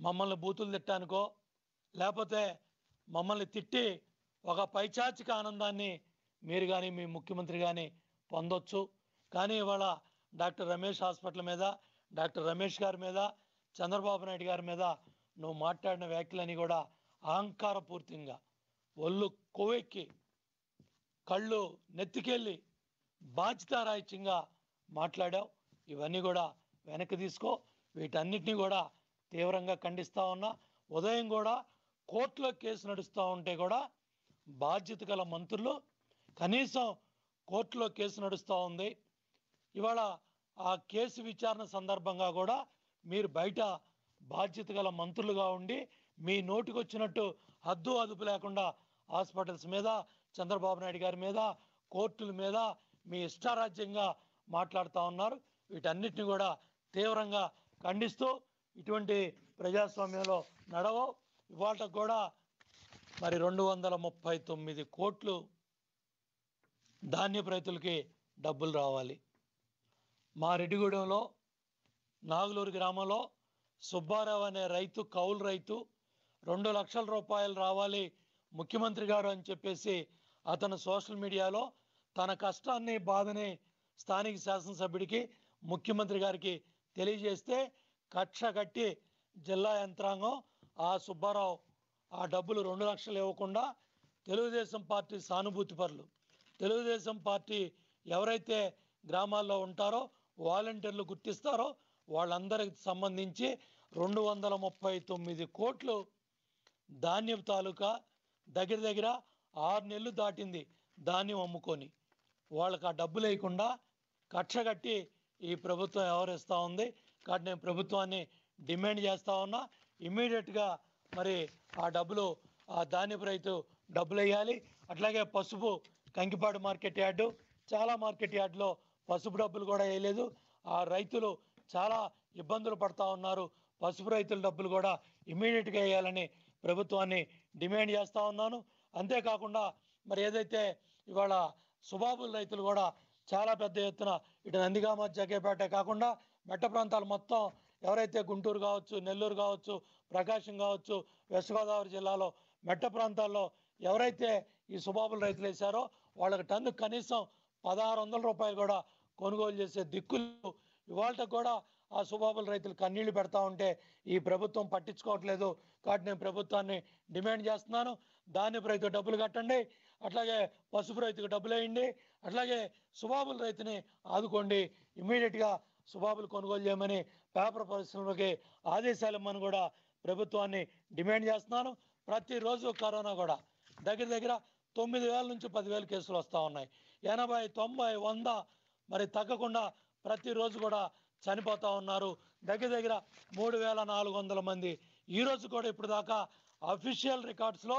మమ్మల్ని బూతులు తిట్టానుకో, లేకపోతే మమ్మల్ని తిట్టి ఒక పైచాచిక ఆనందాన్ని మీరు కానీ మీ ముఖ్యమంత్రి కానీ పొందొచ్చు, కానీ ఇవాళ డాక్టర్ రమేష్ హాస్పిటల్ మీద, డాక్టర్ రమేష్ గారి మీద, చంద్రబాబు నాయుడు గారి మీద నువ్వు మాట్లాడిన వ్యాఖ్యలని కూడా అహంకారపూర్తిగా ఒళ్ళు కొవ్వెక్కి కళ్ళు నెత్తికెళ్ళి బాధ్యతారాహిత్యంగా మాట్లాడావు. ఇవన్నీ కూడా వెనక్కి తీసుకో. వీటన్నిటినీ కూడా తీవ్రంగా ఖండిస్తూ ఉన్నా. ఉదయం కూడా కోర్టులో కేసు నడుస్తూ ఉంటే కూడా బాధ్యత గల మంత్రులు, కనీసం కోర్టులో కేసు నడుస్తూ ఉంది, ఇవాళ ఆ కేసు విచారణ సందర్భంగా కూడా మీరు బయట బాధ్యత గల మంత్రులుగా ఉండి మీ నోటికి వచ్చినట్టు హద్దు అదుపు లేకుండా హాస్పిటల్స్ మీద, చంద్రబాబు నాయుడు గారి మీద, కోర్టుల మీద మీ ఇష్టారాజ్యంగా మాట్లాడుతూ ఉన్నారు. వీటన్నిటిని కూడా తీవ్రంగా ఖండిస్తూ ఇటువంటి ప్రజాస్వామ్యంలో నడవో. ఇవాళ కూడా మరి 239 కోట్లు ధాన్యపు రైతులకి డబ్బులు రావాలి. మా రెడ్డిగూడెంలో నాగులూరు గ్రామంలో సుబ్బారావు అనే రైతు, కౌలు రైతు, 2 లక్షల రూపాయలు రావాలి ముఖ్యమంత్రి గారు అని చెప్పేసి అతను సోషల్ మీడియాలో తన కష్టాన్ని, బాధని స్థానిక శాసనసభ్యుడికి, ముఖ్యమంత్రి గారికి తెలియజేస్తే కక్ష కట్టి జిల్లా యంత్రాంగం ఆ సుబ్బారావు ఆ డబ్బులు 2 లక్షలు ఇవ్వకుండా తెలుగుదేశం పార్టీ సానుభూతి పరులు, తెలుగుదేశం పార్టీ ఎవరైతే గ్రామాల్లో ఉంటారో వాలంటీర్లు గుర్తిస్తారో వాళ్ళందరికి సంబంధించి 239 కోట్లు ధాన్యం తాలూకా దగ్గర దగ్గర 6 నెలలు దాటింది ధాన్యం అమ్ముకొని వాళ్ళకి ఆ డబ్బులు వేయకుండా కక్ష కట్టి ఈ ప్రభుత్వం వ్యవహరిస్తూ ఉంది. కాబట్టి నేను ప్రభుత్వాన్ని డిమాండ్ చేస్తూ ఉన్నా, ఇమ్మీడియట్గా మరి ఆ డబ్బులు ఆ ధాన్యపు రైతు డబ్బులు వేయాలి. అట్లాగే పసుపు కంకిపాడు మార్కెట్ యార్డు, చాలా మార్కెట్ యార్డులో పసుపు డబ్బులు కూడా వేయలేదు. ఆ రైతులు చాలా ఇబ్బందులు పడుతూ ఉన్నారు. పసుపు రైతుల డబ్బులు కూడా ఇమ్మీడియట్గా వేయాలని ప్రభుత్వాన్ని డిమాండ్ చేస్తూ ఉన్నాను. అంతేకాకుండా మరి ఏదైతే ఇవాళ సుబాబుల్ రైతులు కూడా చాలా పెద్ద ఎత్తున ఇటు నందిగామ, జగ్గేపేట కాకుండా మెట్ట ప్రాంతాలు మొత్తం ఎవరైతే గుంటూరు కావచ్చు, నెల్లూరు కావచ్చు, ప్రకాశం కావచ్చు, వెస్ట్ గోదావరి జిల్లాలో మెట్ట ప్రాంతాల్లో ఎవరైతే ఈ సుబాబుల్ రైతులు వేశారో వాళ్ళకి టన్ను కనీసం 1600 రూపాయలు కూడా కొనుగోలు చేసే దిక్కులు ఇవాళ కూడా ఆ సుబాబుల్ రైతులు కన్నీళ్లు పెడతా ఉంటే ఈ ప్రభుత్వం పట్టించుకోవట్లేదు. కాబట్టి నేను ప్రభుత్వాన్ని డిమాండ్ చేస్తున్నాను, ధాన్యపు రైతు డబ్బులు కట్టండి, అట్లాగే పసుపు రైతుకు డబ్బులు వేయండి, అట్లాగే సుబాబుల్ రైతుని ఆదుకోండి, ఇమ్మీడియట్గా సుబాబులు కొనుగోలు చేయమని పేపర్ పరిశ్రమలకి ఆదేశాలు ఇవ్వమని కూడా ప్రభుత్వాన్ని డిమాండ్ చేస్తున్నాను. ప్రతిరోజు కరోనా కూడా దగ్గర దగ్గర 9,000 నుంచి 10,000 కేసులు వస్తూ ఉన్నాయి. 80, 90, 100 మరి తగ్గకుండా ప్రతిరోజు కూడా చనిపోతూ ఉన్నారు. దగ్గర దగ్గర 3,400 మంది ఈరోజు కూడా ఇప్పుడు దాకా అఫీషియల్ రికార్డ్స్లో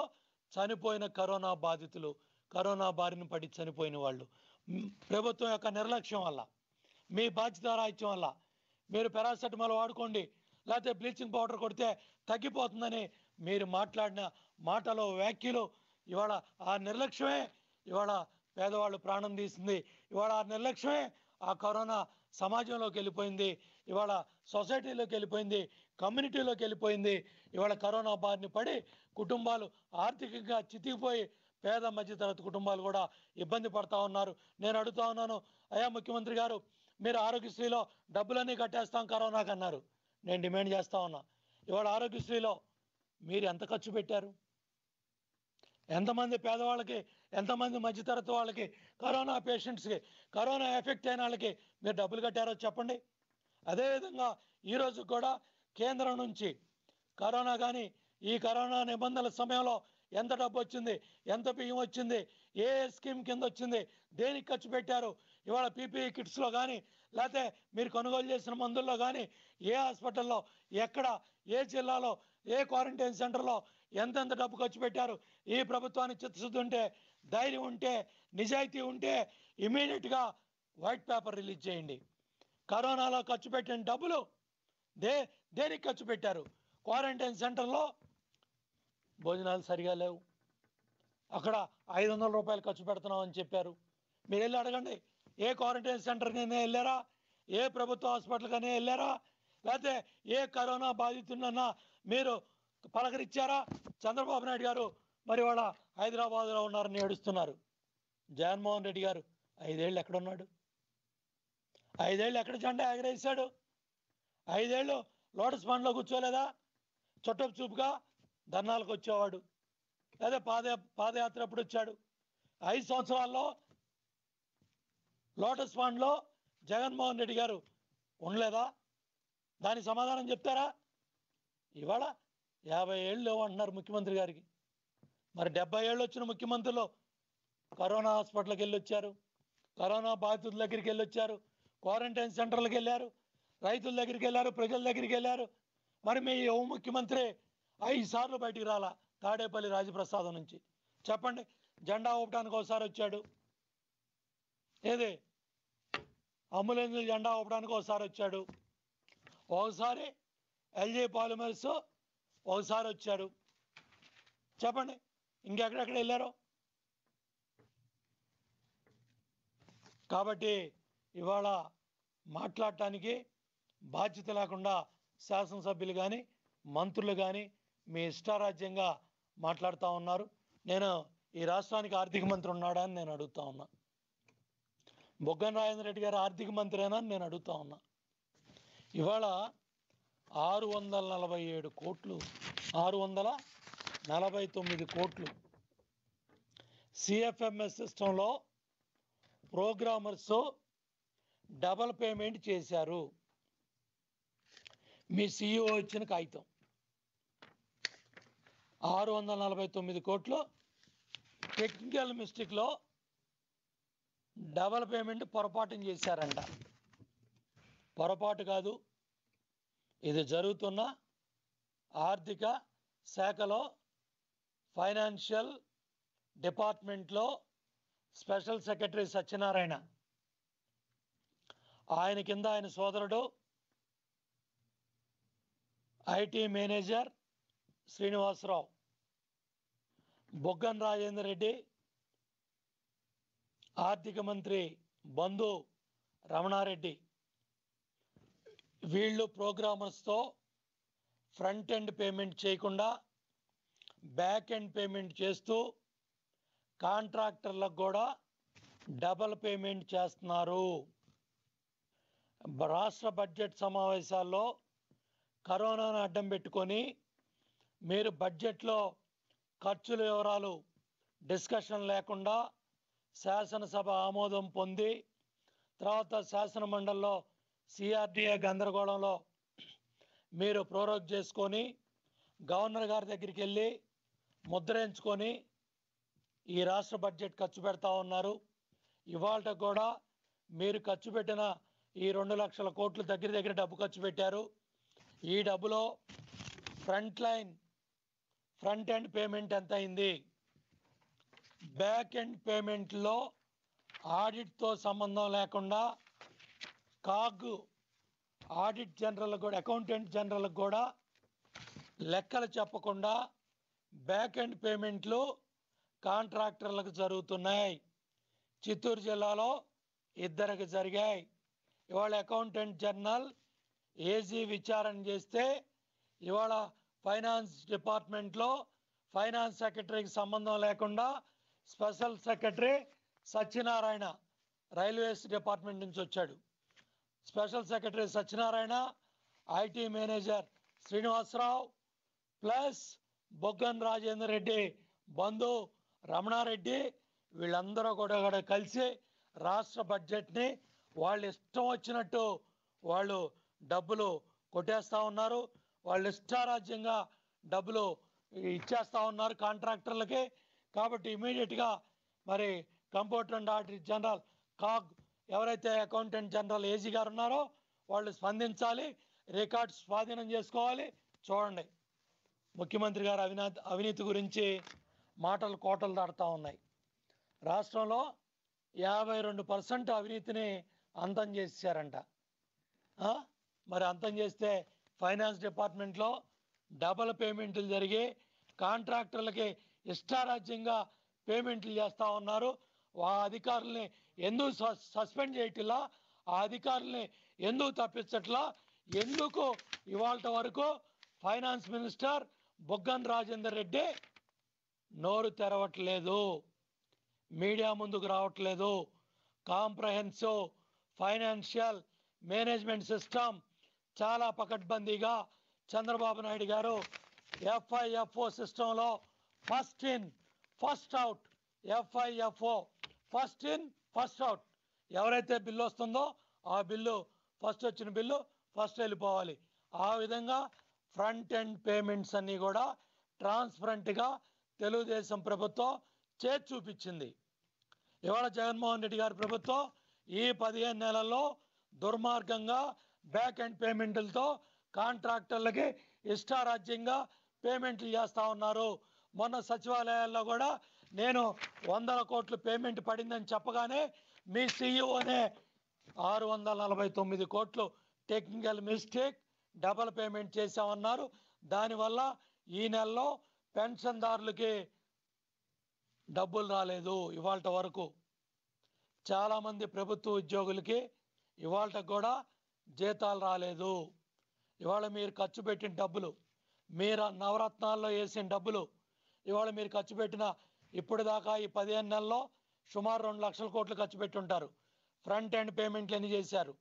చనిపోయిన కరోనా బాధితులు, కరోనా బారిన పడి చనిపోయిన వాళ్ళు. ప్రభుత్వం యొక్క నిర్లక్ష్యం వల్ల, మీ బాధ్యత రాహిత్యం వల్ల, మీరు పారాసెటమాల్ వాడుకోండి, లేకపోతే బ్లీచింగ్ పౌడర్ కొడితే తగ్గిపోతుందని మీరు మాట్లాడిన మాటలు, వ్యాఖ్యలు, ఇవాళ ఆ నిర్లక్ష్యమే ఇవాళ పేదవాళ్ళు ప్రాణం తీసింది. ఇవాళ ఆ నిర్లక్ష్యమే ఆ కరోనా సమాజంలోకి వెళ్ళిపోయింది, ఇవాళ సొసైటీలోకి వెళ్ళిపోయింది, కమ్యూనిటీలోకి వెళ్ళిపోయింది. ఇవాళ కరోనా బారిన పడి కుటుంబాలు ఆర్థికంగా చితికిపోయి పేద మధ్యతరగతి కుటుంబాలు కూడా ఇబ్బంది పడతా ఉన్నారు. నేను అడుగుతా ఉన్నాను, అయ్యా ముఖ్యమంత్రి గారు, మీరు ఆరోగ్యశ్రీలో డబ్బులన్నీ కట్టేస్తాం కరోనాకి అన్నారు. నేను డిమాండ్ చేస్తా ఉన్నా, ఇవాళ ఆరోగ్యశ్రీలో మీరు ఎంత ఖర్చు పెట్టారు? ఎంతమంది పేదవాళ్ళకి, ఎంతమంది మధ్యతరగతి వాళ్ళకి, కరోనా పేషెంట్స్కి, కరోనా ఎఫెక్ట్ అయిన వాళ్ళకి మీరు డబ్బులు కట్టారో చెప్పండి. అదేవిధంగా ఈరోజు కూడా కేంద్రం నుంచి కరోనా కానీ ఈ కరోనా నిబంధనల సమయంలో ఎంత డబ్బు వచ్చింది, ఎంత బియ్యం వచ్చింది, ఏ స్కీమ్ కింద వచ్చింది, దేనికి ఖర్చు పెట్టారు, ఇవాళ పీపీఈ కిట్స్లో కానీ లేకపోతే మీరు కొనుగోలు చేసిన మందుల్లో కానీ ఏ హాస్పిటల్లో, ఎక్కడ, ఏ జిల్లాలో, ఏ క్వారంటైన్ సెంటర్లో ఎంతెంత డబ్బు ఖర్చు పెట్టారు? ఈ ప్రభుత్వానికి చిత్తశుద్ధి ఉంటే, ధైర్యం ఉంటే, నిజాయితీ ఉంటే ఇమీడియట్గా వైట్ పేపర్ రిలీజ్ చేయండి. కరోనాలో ఖర్చు పెట్టిన డబ్బులు దేనికి ఖర్చు పెట్టారు? క్వారంటైన్ సెంటర్లో భోజనాలు సరిగా లేవు, అక్కడ 500 రూపాయలు ఖర్చు పెడుతున్నాం అని చెప్పారు. మీరు వెళ్ళి అడగండి, ఏ క్వారంటైన్ సెంటర్కైనా వెళ్ళారా, ఏ ప్రభుత్వ హాస్పిటల్కైనా వెళ్ళారా, లేకపోతే ఏ కరోనా బాధితున్నా మీరు పలకరించారా? చంద్రబాబు నాయుడు గారు మరి వాళ్ళ హైదరాబాద్లో ఉన్నారని ఏడుస్తున్నారు. జగన్మోహన్ రెడ్డి గారు 5 ఏళ్ళు ఎక్కడున్నాడు? 5 ఏళ్ళు ఎక్కడ జెండా ఎగరేశాడు? 5 ఏళ్ళు లోటస్ పండ్లో కూర్చోలేదా? చుట్టపు చూపుగా ధర్నాలకు వచ్చేవాడు, లేదా పాదయాత్ర అప్పుడు వచ్చాడు. 5 సంవత్సరాల్లో లోటస్ పాండ్లో జగన్మోహన్ రెడ్డి గారు ఉండలేదా? దాని సమాధానం చెప్తారా? ఇవాళ 50 ఏళ్ళు అంటున్నారు ముఖ్యమంత్రి గారికి. మరి 70 ఏళ్ళు వచ్చిన ముఖ్యమంత్రులు కరోనా హాస్పిటల్కి వెళ్ళి వచ్చారు, కరోనా బాధితుల దగ్గరికి వెళ్ళి వచ్చారు, క్వారంటైన్ సెంటర్లకు వెళ్ళారు, రైతుల దగ్గరికి వెళ్ళారు, ప్రజల దగ్గరికి వెళ్ళారు. మరి మీ యువ ముఖ్యమంత్రి 5 సార్లు బయటికి రాలా తాడేపల్లి రాజప్రసాదం నుంచి? చెప్పండి, జెండా ఊపడానికి ఒకసారి వచ్చాడు, ఏది అంబులెన్స్లు జెండా ఊపడానికి ఒకసారి వచ్చాడు, ఒకసారి ఎల్జీ పాలిమర్స్ ఒకసారి వచ్చారు చెప్పండి ఇంకెక్కడెక్కడ వెళ్ళారు కాబట్టి ఇవాళ మాట్లాడడానికి బాధ్యత లేకుండా శాసనసభ్యులు కానీ మంత్రులు కానీ మీ ఇష్టారాజ్యంగా మాట్లాడుతూ ఉన్నారు నేను ఈ రాష్ట్రానికి ఆర్థిక మంత్రి ఉన్నాడా అని నేను అడుగుతా ఉన్నా బొగ్గన రాజేందర్ రెడ్డి గారు ఆర్థిక మంత్రేనా అని నేను అడుగుతా ఉన్నా ఇవాళ 647 కోట్లు 649 కోట్లు సిఎఫ్ఎంఎస్ సిస్టంలో ప్రోగ్రామర్స్ డబల్ పేమెంట్ చేశారు మీ సిఇఓ ఇచ్చిన కాగితం 649 కోట్లు టెక్నికల్ మిస్టేక్లో డబల్ పేమెంట్ పొరపాటును చేశారంట పొరపాటు కాదు ఇది జరుగుతున్న ఆర్థిక శాఖలో ఫైనాన్షియల్ డిపార్ట్మెంట్లో స్పెషల్ సెక్రటరీ సత్యనారాయణ ఆయన కింద ఆయన సోదరుడు ఐటీ మేనేజర్ శ్రీనివాసరావు బొగ్గన రాజేందర్ రెడ్డి ఆర్థిక మంత్రి బంధు రమణారెడ్డి వీళ్ళు ప్రోగ్రామర్స్తో ఫ్రంట్ ఎండ్ పేమెంట్ చేయకుండా బ్యాక్ ఎండ్ పేమెంట్ చేస్తూ కాంట్రాక్టర్లకు కూడా డబల్ పేమెంట్ చేస్తున్నారు రాష్ట్ర బడ్జెట్ సమావేశాల్లో కరోనాను అడ్డం పెట్టుకొని మీరు బడ్జెట్లో ఖర్చుల వివరాలు డిస్కషన్ లేకుండా శాసనసభ ఆమోదం పొంది తర్వాత శాసనమండలిలో సిఆర్డీఏ గందరగోళంలో మీరు ప్రోరోగ్ చేసుకొని గవర్నర్ గారి దగ్గరికి వెళ్ళి ముద్రేయించుకొని ఈ రాష్ట్ర బడ్జెట్ ఖర్చు పెడతా ఉన్నారు ఇవాళ కూడా మీరు ఖర్చు పెట్టిన ఈ 2 లక్షల కోట్లు దగ్గర దగ్గర డబ్బు ఖర్చు పెట్టారు ఈ డబ్బులో ఫ్రంట్ ఎండ్ పేమెంట్ ఎంత అయింది బ్యాక్ ఎండ్ పేమెంట్లో ఆడిట్తో సంబంధం లేకుండా కాగ్ ఆడిట్ జనరల్ కూడా అకౌంటెంట్ జనరల్ కూడా లెక్కలు చెప్పకుండా బ్యాక్ ఎండ్ పేమెంట్లు కాంట్రాక్టర్లకు జరుగుతున్నాయి చిత్తూరు జిల్లాలో 2కి జరిగాయి ఇవాళ అకౌంటెంట్ జనరల్ ఏజీ విచారణ చేస్తే ఇవాళ ఫైనాన్స్ డిపార్ట్మెంట్లో ఫైనాన్స్ సెక్రటరీకి సంబంధం లేకుండా special secretary Satyanarayana railways department నుంచి వచ్చాడు special secretary Satyanarayana IT manager Srinivasarao plus Buggana Rajender Reddy బంధు రమణారెడ్డి వీళ్ళందరూ కూడా కలిసి రాష్ట్ర బడ్జెట్ని వాళ్ళు ఇష్టం వచ్చినట్టు వాళ్ళు డబ్బులు కొట్టేస్తూ ఉన్నారు వాళ్ళు ఇష్టారాజ్యంగా డబ్బులు ఇచ్చేస్తూ ఉన్నారు కాంట్రాక్టర్లకి కాబట్టి ఇమీడియట్గా మరి computer and audit general CAG ఎవరైతే అకౌంటెంట్ జనరల్ ఏజీ గారు ఉన్నారో వాళ్ళు స్పందించాలి రికార్డ్స్ స్వాధీనం చేసుకోవాలి చూడండి ముఖ్యమంత్రి గారు అవినీతి గురించి మాటలు కోటలు దాటుతూ ఉన్నాయి రాష్ట్రంలో 52% అవినీతిని అంతం చేశారంట మరి అంతం చేస్తే ఫైనాన్స్ డిపార్ట్మెంట్లో డబల్ పేమెంట్లు జరిగి కాంట్రాక్టర్లకి ఇష్టారాజ్యంగా పేమెంట్లు చేస్తూ ఉన్నారు ఆ అధికారుల్ని ఎందుకు సస్పెండ్ చేయట్లా ఆ అధికారుల్ని ఎందుకు తప్పించట్లా ఎందుకు ఇవాళ వరకు ఫైనాన్స్ మినిస్టర్ బొగ్గన రాజేందర్ రెడ్డి నోరు తెరవట్లేదు మీడియా ముందుకు రావట్లేదు కాంప్రహెన్సివ్ ఫైనాన్షియల్ మేనేజ్మెంట్ సిస్టమ్ చాలా పకడ్బందీగా చంద్రబాబు నాయుడు గారు ఎఫ్ఐఎఫ్ఓ సిస్టంలో first in first out FIFO first in first out ఎవరైతే బిల్లు వస్తుందో ఆ బిల్లు ఫస్ట్ వచ్చిన బిల్లు ఫస్ట్ వెళ్ళిపోవాలి ఆ విధంగా ఫ్రంట్ ఎండ్ పేమెంట్స్ అన్నీ కూడా ట్రాన్స్పరెంట్గా తెలుగుదేశం ప్రభుత్వం చేసి చూపించింది ఇవాళ జగన్మోహన్ రెడ్డి గారి ప్రభుత్వం ఈ 15 నెలల్లో దుర్మార్గంగా బ్యాక్ ఎండ్ పేమెంట్లతో కాంట్రాక్టర్లకి ఇష్టారాజ్యంగా పేమెంట్లు చేస్తూ ఉన్నారు మొన్న సచివాలయాల్లో కూడా నేను 100 కోట్లు పేమెంట్ పడిందని చెప్పగానే మీ సిఇఓనే 649 కోట్లు టెక్నికల్ మిస్టేక్ డబుల్ పేమెంట్ చేశామన్నారు. దానివల్ల ఈ నెలలో పెన్షన్దారులకి డబ్బులు రాలేదు. ఇవాల్ట వరకు చాలా మంది ప్రభుత్వ ఉద్యోగులకి ఇవాల్ట కూడా జీతాలు రాలేదు. ఇవాళ మీరు ఖర్చు పెట్టిన డబ్బులు, మీరు నవరత్నాల్లో వేసిన డబ్బులు, ఇవాళ మీరు ఖర్చు పెట్టిన ఇప్పుడు దాకా ఈ 15 నెలల్లో సుమారు 2 లక్షల కోట్లు ఖర్చు పెట్టి ఉంటారు. ఫ్రంట్ ఎండ్ పేమెంట్లు ఎన్ని చేశారు,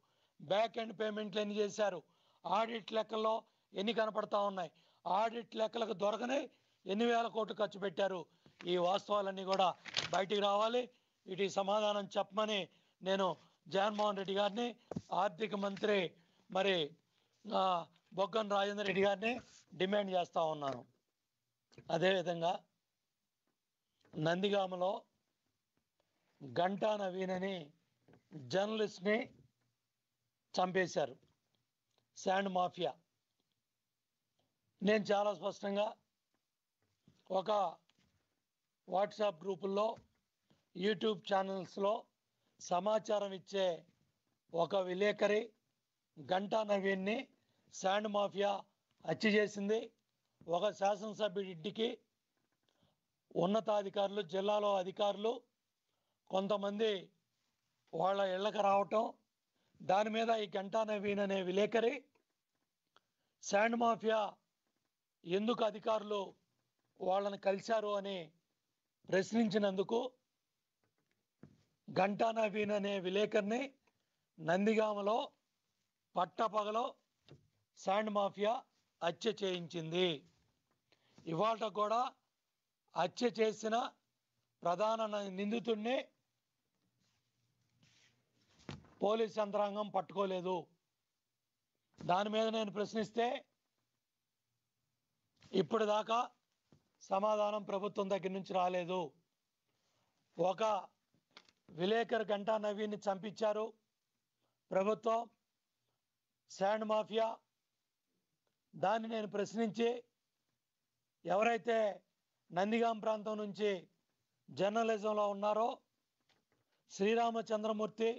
బ్యాక్ ఎండ్ పేమెంట్లు ఎన్ని చేశారు, ఆడిట్ లెక్కల్లో ఎన్ని కనపడతా ఉన్నాయి, ఆడిట్ లెక్కలకు దొరకని ఎన్ని వేల కోట్లు ఖర్చు పెట్టారు. ఈ వాస్తవాలన్నీ కూడా బయటికి రావాలి. వీటి సమాధానం చెప్పమని నేను జగన్మోహన్ రెడ్డి గారిని, ఆర్థిక మంత్రి మరి బొగ్గన రాజేందర్ రెడ్డి గారిని డిమాండ్ చేస్తూ ఉన్నాను. అదేవిధంగా నందిగామలో గంటా నవీన్ అని జర్నలిస్ట్ని చంపేశారు శాండ్ మాఫియా. నేను చాలా స్పష్టంగా ఒక వాట్సాప్ గ్రూపుల్లో, యూట్యూబ్ ఛానల్స్లో సమాచారం ఇచ్చే ఒక విలేకరి గంటా నవీన్ని శాండ్ మాఫియా హత్య చేసింది. ఒక శాసనసభ్యుడికి ఉన్నతాధికారులు, జిల్లాలో అధికారులు కొంతమంది వాళ్ళ ఇళ్ళకి రావటం, దాని మీద ఈ గంటా నవీన్ అనే విలేకరి శాండ్ మాఫియా ఎందుకు అధికారులు వాళ్ళని కలిశారు అని ప్రశ్నించినందుకు గంటా నవీన్ అనే విలేకరిని నందిగామలో పట్టపగలో శాండ్ మాఫియా హత్య చేయించింది. ఇవాళ కూడా హత్య చేసిన ప్రధాన నిందితుడిని పోలీస్ యంత్రాంగం పట్టుకోలేదు. దాని మీద నేను ప్రశ్నిస్తే ఇప్పుడు దాకా సమాధానం ప్రభుత్వం దగ్గర నుంచి రాలేదు. ఒక విలేకరి గంటా నవీన్ని చంపించారు. ప్రభుత్వం శాండ్ మాఫియా, దాన్ని నేను ప్రశ్నించి ఎవరైతే నందిగాం ప్రాంతం నుంచి జర్నలిజంలో ఉన్నారో, శ్రీరామచంద్రమూర్తి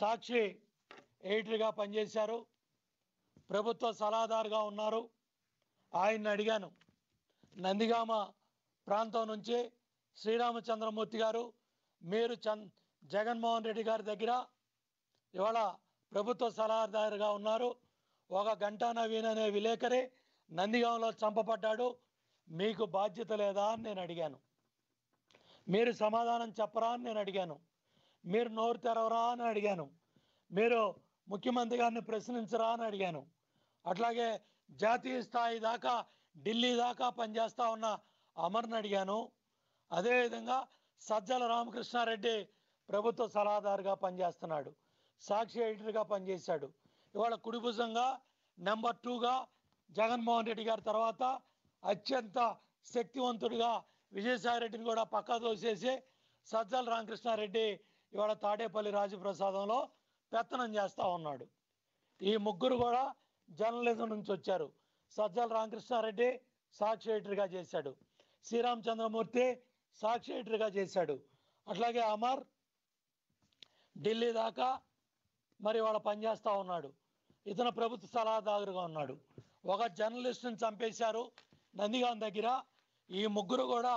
సాక్షి ఎడిటర్గా పనిచేశారు, ప్రభుత్వ సలహాదారుగా ఉన్నారు, ఆయన్ని అడిగాను, నందిగామ ప్రాంతం నుంచి శ్రీరామచంద్రమూర్తి గారు మీరు జగన్మోహన్ రెడ్డి గారి దగ్గర ఇవాళ ప్రభుత్వ సలహాదారుగా ఉన్నారు, ఒక గంటా నవీన్ అనే విలేకరి నందిగాంలో చంపబడ్డాడు, మీకు బాధ్యత లేదా అని నేను అడిగాను. మీరు సమాధానం చెప్పరా అని నేను అడిగాను. మీరు నోరు తెరవరా అని అడిగాను. మీరు ముఖ్యమంత్రి గారిని ప్రశ్నించరా అని అడిగాను. అట్లాగే జాతీయ స్థాయి దాకా, ఢిల్లీ దాకా పనిచేస్తూ ఉన్న అమర్ని అడిగాను. అదేవిధంగా సజ్జల రామకృష్ణారెడ్డి ప్రభుత్వ సలహాదారుగా పనిచేస్తున్నాడు, సాక్షి ఎడిటర్గా పనిచేశాడు, ఇవాళ కుడిభుజంగా నెంబర్ 2గా జగన్మోహన్ రెడ్డి గారి తర్వాత అత్యంత శక్తివంతుడిగా విజయసాయిరెడ్డిని కూడా పక్కా తోసేసి సజ్జల రామకృష్ణారెడ్డి ఇవాళ తాడేపల్లి రాజప్రసాదంలో పెత్తనం చేస్తూ ఉన్నాడు. ఈ ముగ్గురు కూడా జర్నలిజం నుంచి వచ్చారు. సజ్జల రామకృష్ణారెడ్డి సాక్షి ఎడిటర్గా చేశాడు, శ్రీరామచంద్రమూర్తి సాక్షి ఎడిటర్గా చేశాడు, అట్లాగే అమర్ ఢిల్లీ దాకా మరి వాళ్ళ పనిచేస్తూ ఉన్నాడు, ఇతను ప్రభుత్వ సలహాదారుగా ఉన్నాడు. ఒక జర్నలిస్ట్ని చంపేశారు నందిగాం దగ్గర. ఈ ముగ్గురు కూడా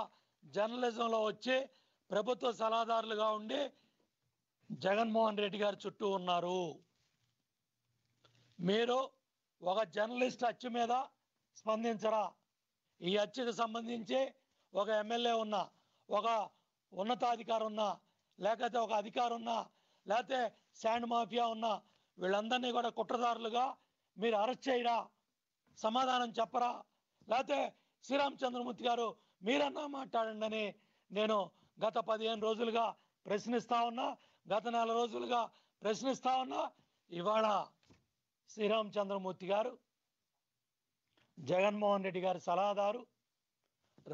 జర్నలిజంలో వచ్చి ప్రభుత్వ సలహాదారులుగా ఉండి జగన్మోహన్ రెడ్డి గారి చుట్టూ ఉన్నారు. మీరు ఒక జర్నలిస్ట్ హత్య మీద స్పందించరా? ఈ హత్యకు సంబంధించి ఒక ఎమ్మెల్యే ఉన్నా, ఒక ఉన్నతాధికారి ఉన్నా, లేకపోతే ఒక అధికారు ఉన్నా, లేకపోతే శాండ్ మాఫియా ఉన్నా, వీళ్ళందరినీ కూడా కుట్రదారులుగా మీరు అరెస్ట్ చేయరా? సమాధానం చెప్పరా? లేకపోతే శ్రీరామచంద్రమూర్తి గారు మీరన్నా మాట్లాడండి అని నేను గత 15 రోజులుగా ప్రశ్నిస్తా ఉన్నా, గత 4 రోజులుగా ప్రశ్నిస్తా ఉన్నా. ఇవాళ శ్రీరామచంద్రమూర్తి గారు జగన్మోహన్ రెడ్డి గారి సలహాదారు,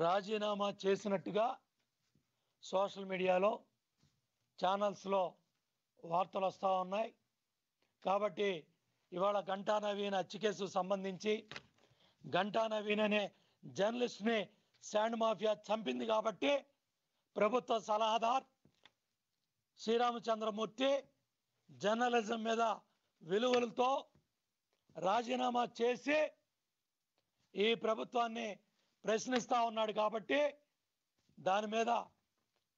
రాజీనామా చేసినట్టుగా సోషల్ మీడియాలో, ఛానల్స్లో వార్తలు వస్తూ ఉన్నాయి. కాబట్టి ఇవాళ గంటా నవీన్ హత్య కేసుకు సంబంధించి గంటా నవీన్ అనే జర్నలిస్ట్ని శాండ్ మాఫియా చంపింది. కాబట్టి ప్రభుత్వ సలహాదారు శ్రీరామచంద్రమూర్తి జర్నలిజం మీద విలువలతో రాజీనామా చేసి ఈ ప్రభుత్వాన్ని ప్రశ్నిస్తా ఉన్నాడు కాబట్టి దాని మీద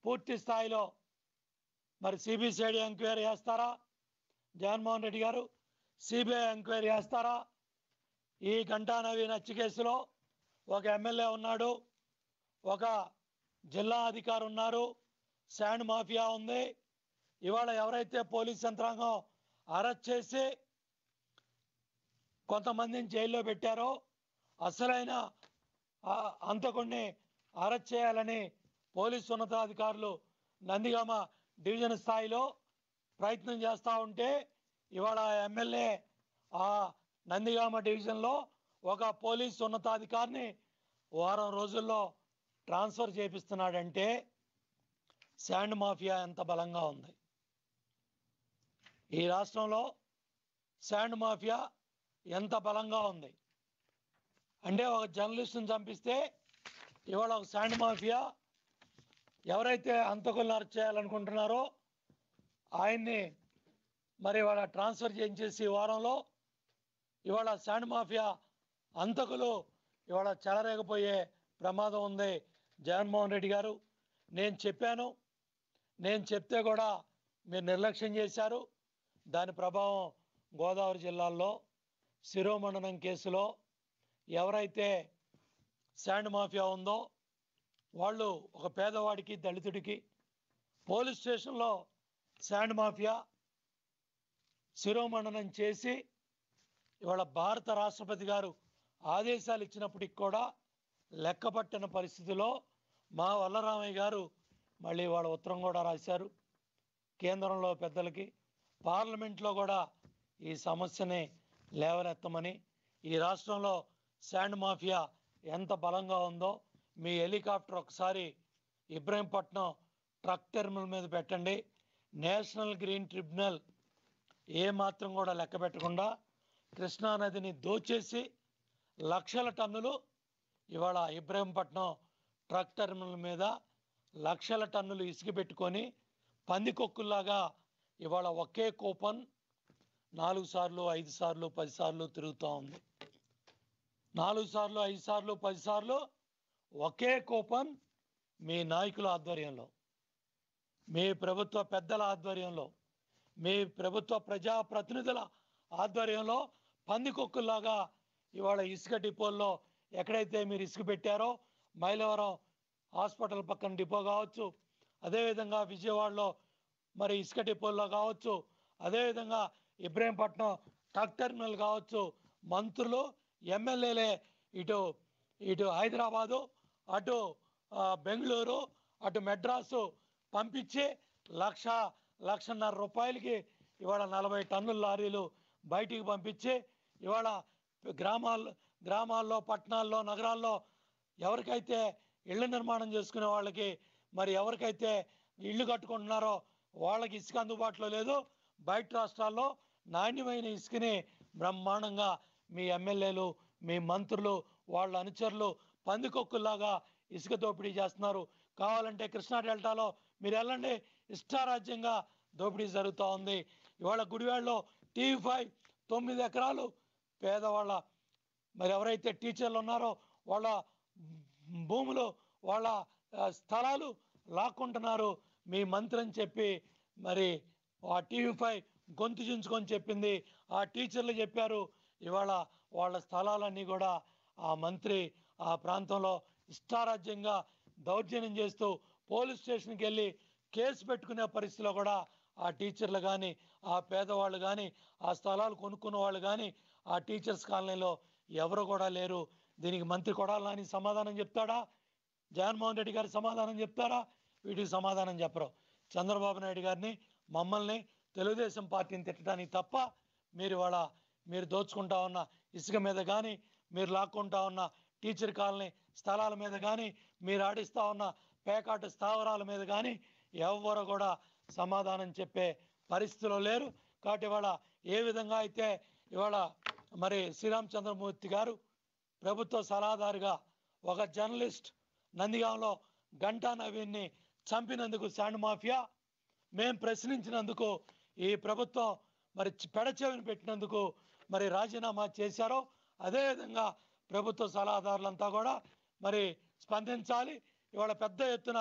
పూర్తి స్థాయిలో మరి సిబిసిఐడి ఎంక్వైరీ చేస్తారా జగన్మోహన్ రెడ్డి గారు, సిబిఐ ఎంక్వైరీ చేస్తారా? ఈ గంటా నవీన్ హత్య కేసులో ఒక ఎమ్మెల్యే ఉన్నాడు, ఒక జిల్లా అధికారి ఉన్నారు, శాండ్ మాఫియా ఉంది. ఇవాళ ఎవరైతే పోలీస్ యంత్రాంగం అరెస్ట్ చేసి కొంతమందిని జైల్లో పెట్టారో అసలైన అంతకుడిని అరెస్ట్ చేయాలని పోలీసు ఉన్నతాధికారులు నందిగామ డివిజన్ స్థాయిలో ప్రయత్నం చేస్తూ ఉంటే ఇవాళ ఎమ్మెల్యే ఆ నందిగామ డివిజన్లో ఒక పోలీసు ఉన్నతాధికారిని వారం రోజుల్లో ట్రాన్స్ఫర్ చేపిస్తున్నాడంటే శాండ్ మాఫియా ఎంత బలంగా ఉంది. ఈ రాష్ట్రంలో శాండ్ మాఫియా ఎంత బలంగా ఉంది అంటే ఒక జర్నలిస్ట్ని చంపిస్తే ఇవాళ ఒక శాండ్ మాఫియా ఎవరైతే అంతకులను అరెస్ట్ చేయాలనుకుంటున్నారో ఆయన్ని మరి ఇవాళ ట్రాన్స్ఫర్ చేయించేసి వారంలో ఇవాళ శాండ్ మాఫియా అంతకులు ఇవాళ చెలరేగిపోయే ప్రమాదం ఉంది. జగన్మోహన్ రెడ్డి గారు, నేను చెప్పాను, నేను చెప్తే కూడా మీరు నిర్లక్ష్యం చేశారు. దాని ప్రభావం గోదావరి జిల్లాలో శిరోమండనం కేసులో ఎవరైతే శాండ్ మాఫియా ఉందో వాళ్ళు ఒక పేదవాడికి దళితుడికి పోలీస్ స్టేషన్లో శాండ్ మాఫియా శిరోమండనం చేసి ఇవాళ భారత రాష్ట్రపతి గారు ఆదేశాలు ఇచ్చినప్పటికి కూడా లెక్కపట్టని పరిస్థితిలో మా వల్లరామయ్య గారు మళ్ళీ వాళ్ళ ఉత్తరం కూడా రాశారు కేంద్రంలో పెద్దలకి, పార్లమెంట్లో కూడా ఈ సమస్యని లేవనెత్తమని. ఈ రాష్ట్రంలో శాండ్ మాఫియా ఎంత బలంగా ఉందో మీ హెలికాప్టర్ ఒకసారి ఇబ్రహీంపట్నం ట్రక్ టెర్మినల్ మీద పెట్టండి. నేషనల్ గ్రీన్ ట్రిబ్యునల్ ఏ మాత్రం కూడా లెక్క పెట్టకుండా కృష్ణానదిని దోచేసి లక్షల టన్నులు ఇవాళ ఇబ్రహీంపట్నం ట్రక్ టెర్మినల్ మీద లక్షల టన్నులు ఇసుక పెట్టుకొని పందికొక్కుల్లాగా ఇవాళ ఒకే కూపన్ 4 సార్లు 5 సార్లు 10 సార్లు తిరుగుతూ ఉంది. 4 సార్లు 5 సార్లు 10 సార్లు ఒకే కూపన్ మీ నాయకుల ఆధ్వర్యంలో, మీ ప్రభుత్వ పెద్దల ఆధ్వర్యంలో, మీ ప్రభుత్వ ప్రజాప్రతినిధుల ఆధ్వర్యంలో పందికొక్కుల్లాగా ఇవాళ ఇసుక డిపోల్లో ఎక్కడైతే మీరు ఇసుక పెట్టారో మైలవరం హాస్పిటల్ పక్కన డిపో కావచ్చు, అదేవిధంగా విజయవాడలో మరి ఇసుక డిపోల్లో కావచ్చు, అదేవిధంగా ఇబ్రహీంపట్నం ట్రక్ టెర్మినల్ కావచ్చు, మంత్రులు ఎమ్మెల్యేలే ఇటు ఇటు హైదరాబాదు అటు బెంగళూరు అటు మెడ్రాసు పంపించి ₹1,00,000-1,50,000 ఇవాళ 40 టన్నుల లారీలు బయటికి పంపించి ఇవాళ గ్రామాల్లో పట్టణాల్లో నగరాల్లో ఎవరికైతే ఇళ్ళ నిర్మాణం చేసుకునే వాళ్ళకి మరి ఎవరికైతే ఇళ్ళు కట్టుకుంటున్నారో వాళ్ళకి ఇసుక అందుబాటులో లేదు. బయట రాష్ట్రాల్లో నాణ్యమైన ఇసుకని బ్రహ్మాండంగా మీ ఎమ్మెల్యేలు మీ మంత్రులు వాళ్ళ అనుచరులు పందికొక్కుల్లాగా ఇసుక దోపిడీ చేస్తున్నారు. కావాలంటే కృష్ణా డెల్టాలో మీరు వెళ్ళండి, ఇష్టారాజ్యంగా దోపిడీ జరుగుతూ ఉంది. ఇవాళ గుడివాడలో TV5 9 ఎకరాలు పేదవాళ్ళ మరి ఎవరైతే టీచర్లు ఉన్నారో వాళ్ళ భూములు వాళ్ళ స్థలాలు లాక్కుంటున్నారు మీ మంత్రి అని చెప్పి మరి ఆ TV5 గొంతు చించుకొని చెప్పింది, ఆ టీచర్లు చెప్పారు. ఇవాళ వాళ్ళ స్థలాలన్నీ కూడా ఆ మంత్రి ఆ ప్రాంతంలో ఇష్టారాజ్యంగా దౌర్జన్యం చేస్తూ పోలీస్ స్టేషన్కి వెళ్ళి కేసు పెట్టుకునే పరిస్థితిలో కూడా ఆ టీచర్లు కానీ ఆ పేదవాళ్ళు కానీ ఆ స్థలాలు కొనుక్కున్న వాళ్ళు కానీ ఆ టీచర్స్ కాలనీలో ఎవరు కూడా లేరు. దీనికి మంత్రి కొడాలి నాని సమాధానం చెప్తాడా? జగన్మోహన్ రెడ్డి గారు సమాధానం చెప్తారా? వీటికి సమాధానం చెప్పరు. చంద్రబాబు నాయుడు గారిని మమ్మల్ని తెలుగుదేశం పార్టీని తిట్టడానికి తప్ప మీరు వాళ్ళ మీరు దోచుకుంటా ఉన్న ఇసుక మీద కానీ మీరు లాక్కుంటా ఉన్న టీచర్ కాలనీ స్థలాల మీద కానీ మీరు ఆడిస్తూ ఉన్న పేకాట స్థావరాల మీద కానీ ఎవరు కూడా సమాధానం చెప్పే పరిస్థితిలో లేరు. కాబట్టి ఇవాళ ఏ విధంగా అయితే ఇవాళ మరి శ్రీరామచంద్రమూర్తి గారు ప్రభుత్వ సలహాదారుగా ఒక జర్నలిస్ట్ నందిగాంలో గంటా నవీన్ని చంపినందుకు శాండ్ మాఫియా మేము ప్రశ్నించినందుకు ఈ ప్రభుత్వం మరి పెడచెవిని పెట్టినందుకు మరి రాజీనామా చేశారో అదే విధంగా ప్రభుత్వ సలహాదారులంతా కూడా మరి స్పందించాలి. ఇవాళ పెద్ద ఎత్తున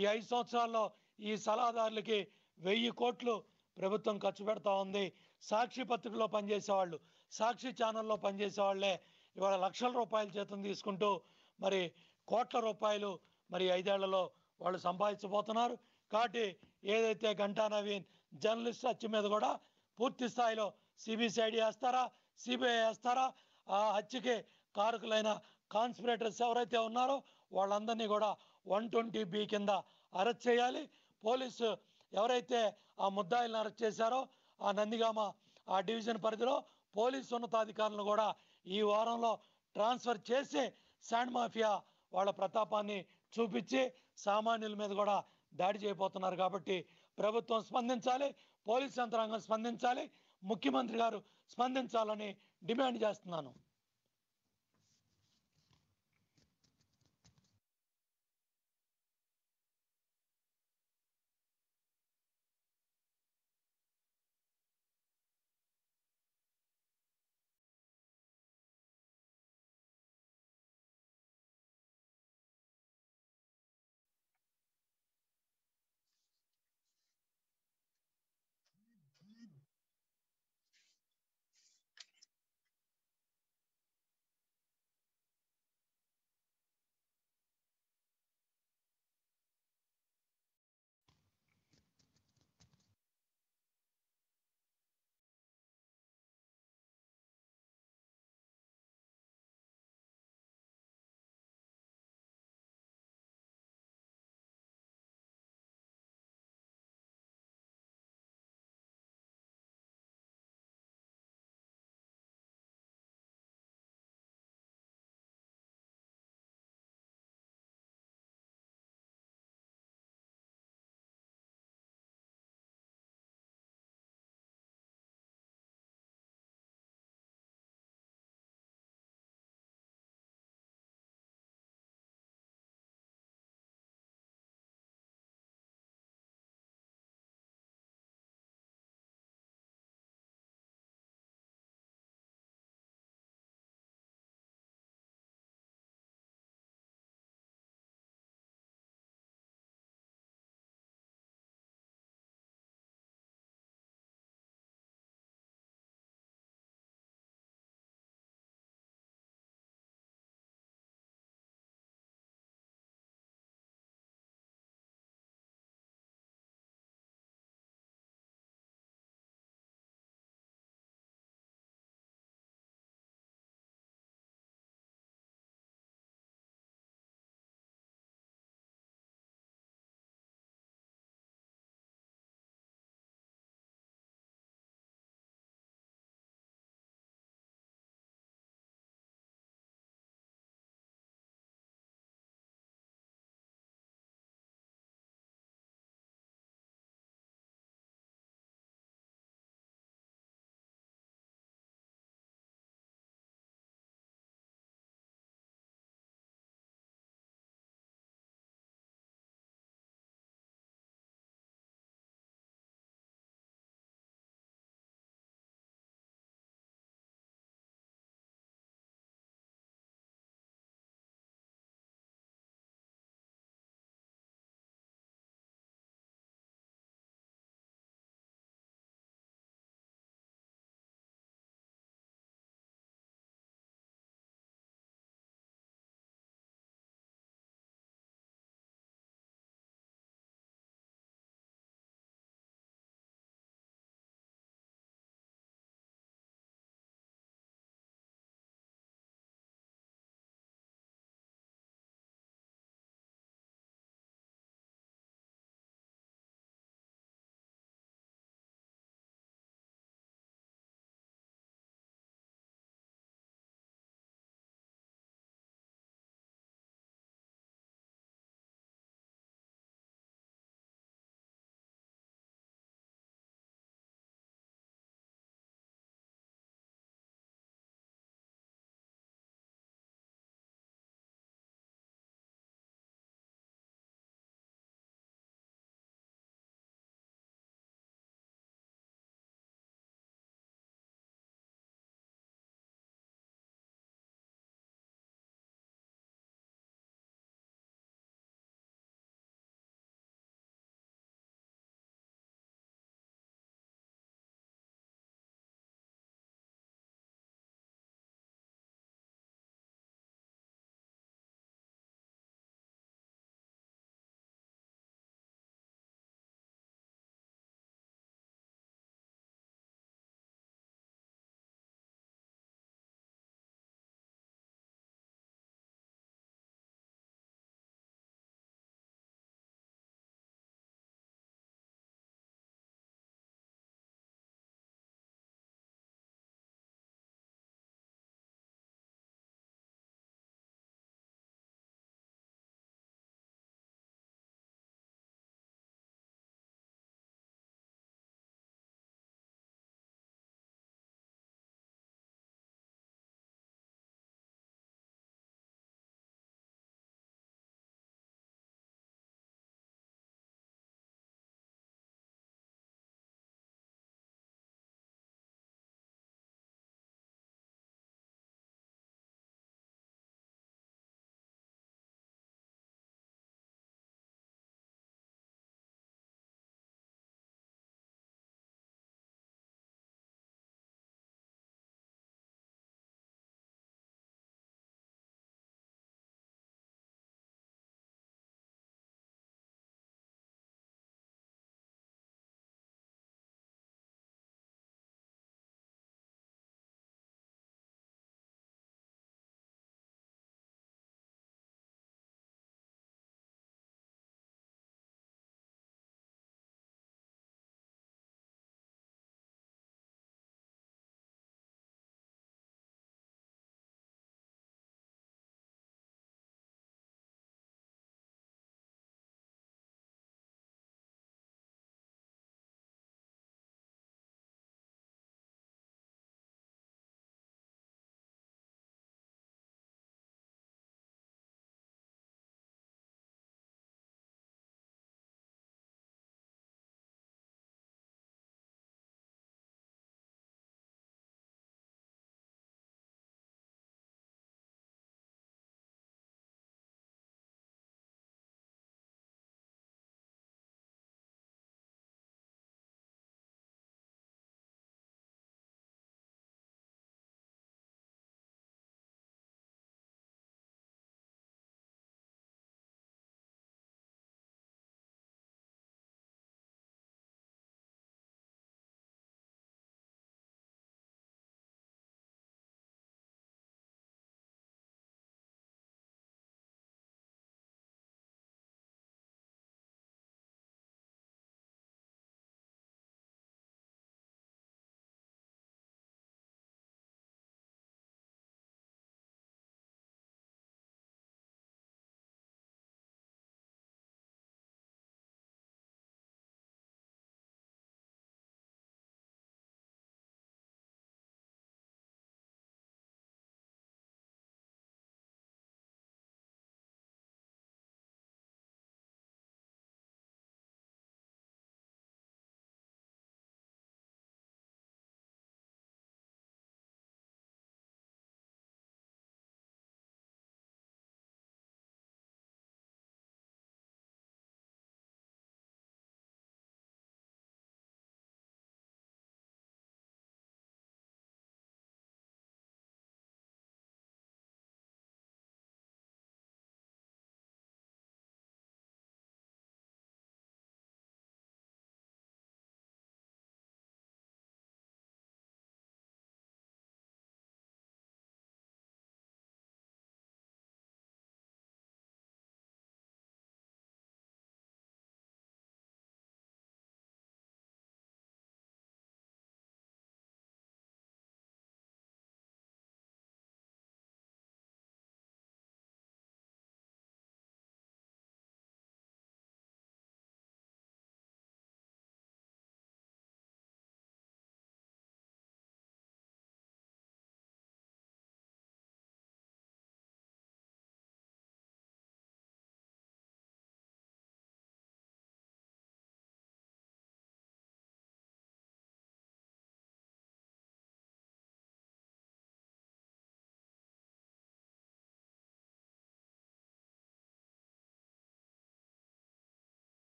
ఈ 5 సంవత్సరాల్లో ఈ సలహాదారులకి 1000 కోట్లు ప్రభుత్వం ఖర్చు పెడతా ఉంది. సాక్షి పత్రికలో పనిచేసేవాళ్ళు, సాక్షి ఛానల్లో పనిచేసేవాళ్ళే ఇవాళ లక్షల రూపాయల జీతం తీసుకుంటూ మరి కోట్ల రూపాయలు మరి 5 ఏళ్లలో వాళ్ళు సంపాదించబోతున్నారు. కాబట్టి ఏదైతే గంటా నవీన్ జర్నలిస్ట్ హత్య మీద కూడా పూర్తి స్థాయిలో సిబిసిఐడి వేస్తారా, సిబిఐ వేస్తారా, ఆ హత్యకి కారకులైన కాన్స్పిరేటర్స్ ఎవరైతే ఉన్నారో వాళ్ళందరినీ కూడా 120B కింద అరెస్ట్ చేయాలి. పోలీసు ఎవరైతే ఆ ముద్దాయిలను అరెస్ట్ చేశారో ఆ నందిగామ ఆ డివిజన్ పరిధిలో పోలీసు ఉన్నతాధికారులను కూడా ఈ వారంలో ట్రాన్స్ఫర్ చేసి శాండ్ మాఫియా వాళ్ళ ప్రతాపాన్ని చూపించి సామాన్యుల మీద కూడా దాడి చేయబోతున్నారు. కాబట్టి ప్రభుత్వం స్పందించాలి, పోలీస్ యంత్రాంగం స్పందించాలి, ముఖ్యమంత్రి గారు స్పందించాలని డిమాండ్ చేస్తున్నాను.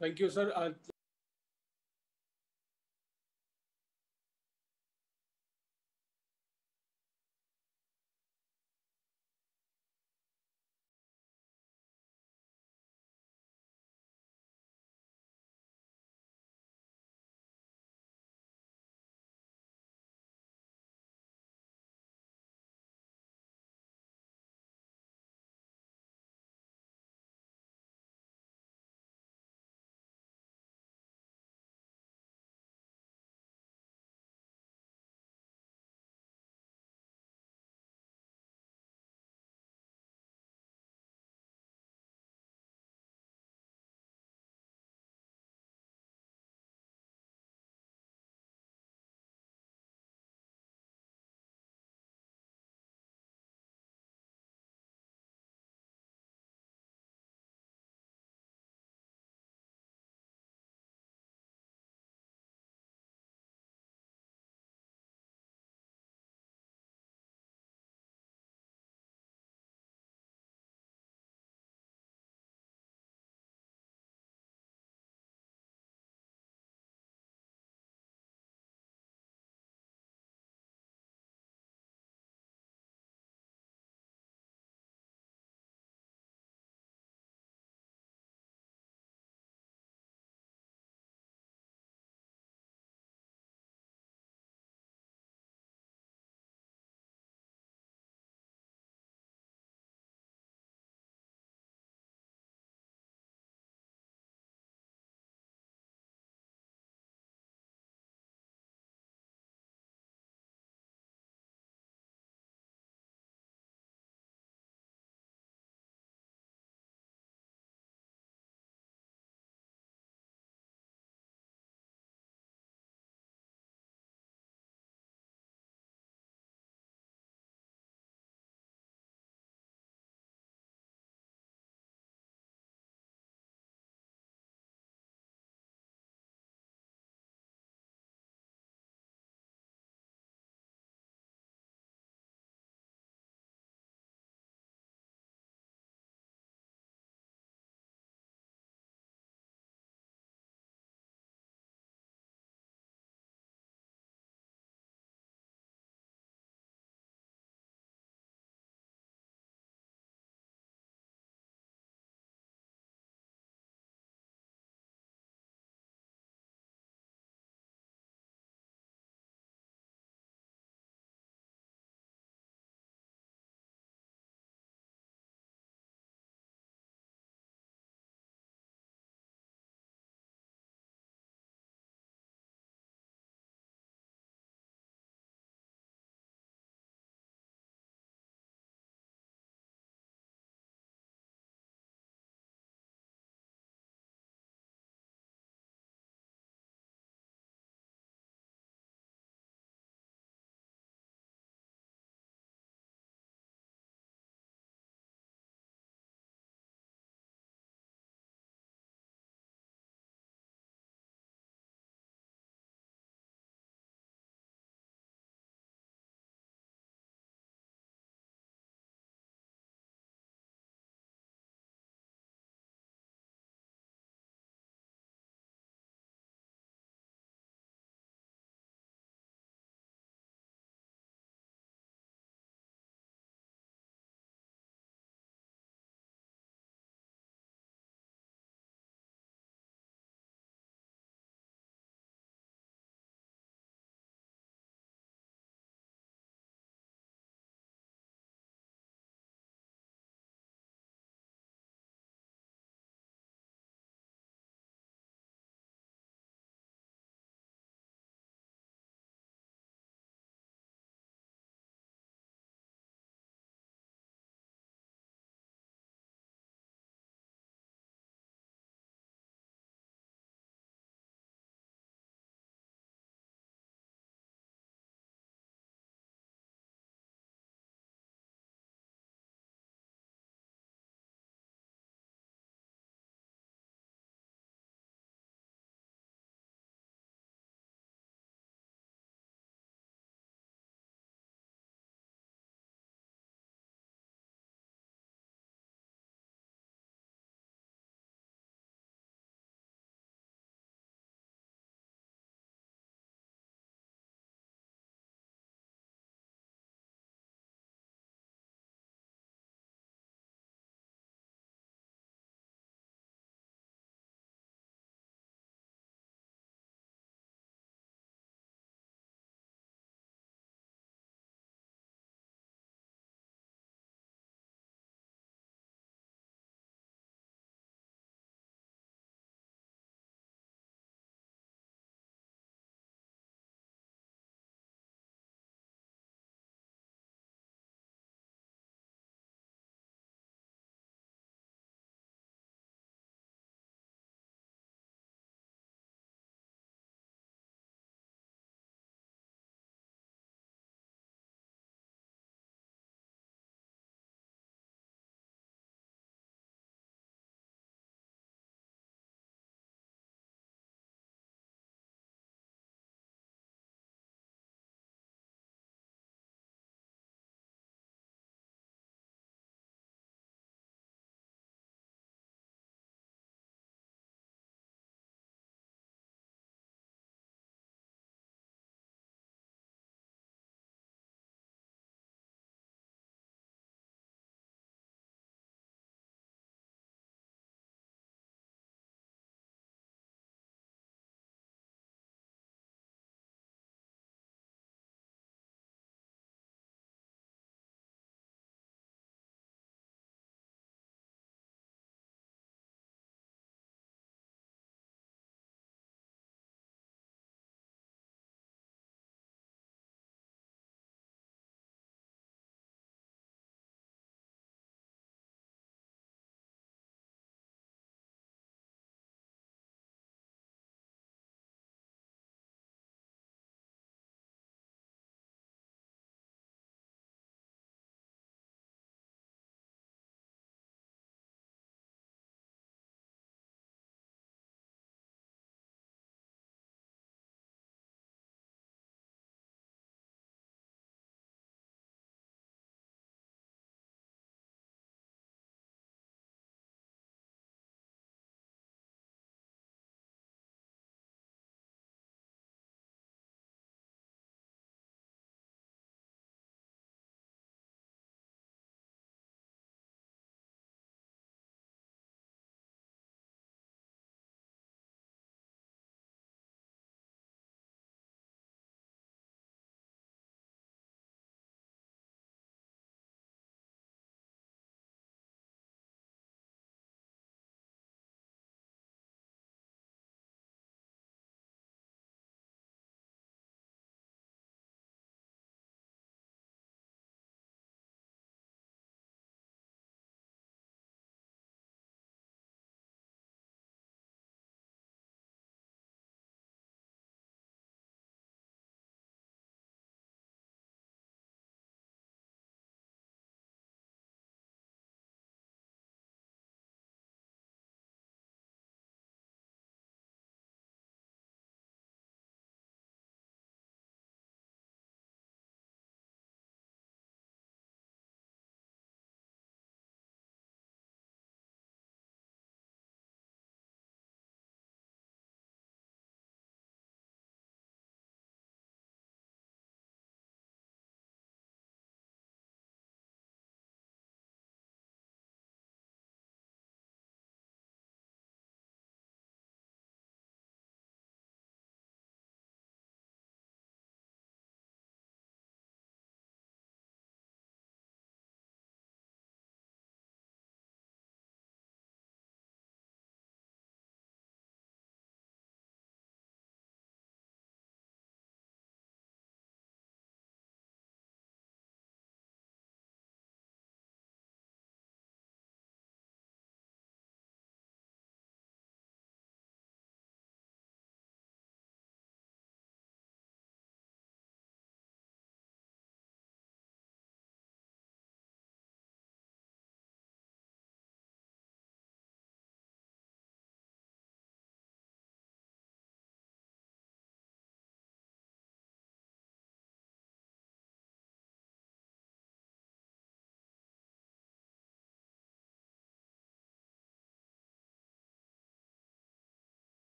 Thank you, sir.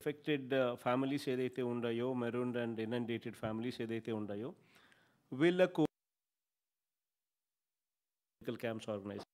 Affected families ఏదైతే ఉన్నాయో, మెరూన్డ్ అండ్ ఇనండేటెడ్ ఫ్యామిలీస్ ఏదైతే ఉన్నాయో వీళ్ళకు క్యాంప్స్ ఆర్గనైజ్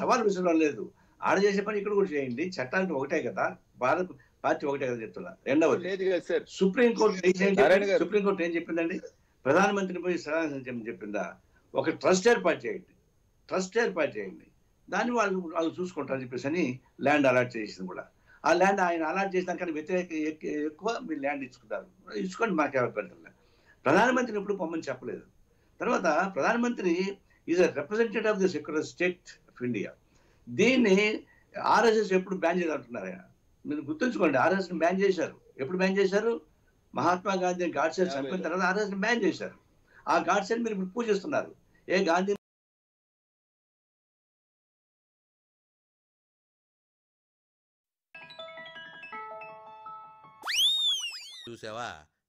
సవాల్ విసురడం లేదు. ఆడ చేసే పని ఇక్కడ కూడా చేయండి, చట్టానికి ఒకటే కదా, భారత పార్టీ ఒకటే కదా చెప్తున్నా. రెండవది సుప్రీంకోర్టు ఏం చెప్పిందండి, ప్రధానమంత్రిని పోయి సలహా చెప్పిందా, ఒక ట్రస్ట్ ఏర్పాటు చేయండి, దాన్ని వాళ్ళు వాళ్ళు చూసుకుంటారని చెప్పేసి అని ల్యాండ్ అలాట్ చేసింది కూడా. ఆ ల్యాండ్ ఆయన అలాట్ చేసినాకని వ్యతిరేక ఎక్కువ మీరు ల్యాండ్ ఇచ్చుకుంటారు, ఇచ్చుకోండి, మాకేమో పెట్టలే. ప్రధానమంత్రిని ఎప్పుడు పొమ్మని చెప్పలేదు. తర్వాత ప్రధానమంత్రి is a representative of the secular state of India. దీన్ని ఆర్ఎస్ఎస్ ఎప్పుడు బ్యాన్ చేయాలంటున్నారు ఆయన, మీరు గుర్తుంచుకోండి. ఆర్ఎస్ఎస్ని బ్యాన్ చేశారు, ఎప్పుడు బ్యాన్ చేశారు, మహాత్మా గాంధీని గాడ్సే చనిపోయిన తర్వాత ఆర్ఎస్ఎస్ని బ్యాన్ చేశారు. ఆ గాడ్సేని మీరు ఇప్పుడు పూజిస్తున్నారు. ఏ గాంధీ చూసావా,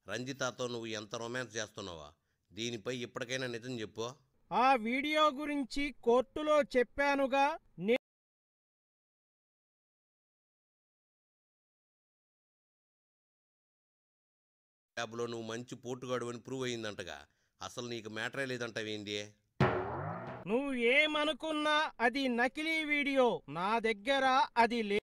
రంజితాతో నువ్వు ఎంత రొమాన్స్ చేస్తున్నావా, దీనిపై ఇప్పటికైనా నిజం చెప్పు. ఆ వీడియో గురించి కోర్టులో చెప్పానుగా, ల్యాబ్లో నువ్వు మంచి పోటుగాడు అని ప్రూవ్ అయిందంటగా, అసలు నీకు మ్యాటరే లేదంటవేంది. నువ్వేమనుకున్నా అది నకిలీ వీడియో, నా దగ్గర అది లేదు.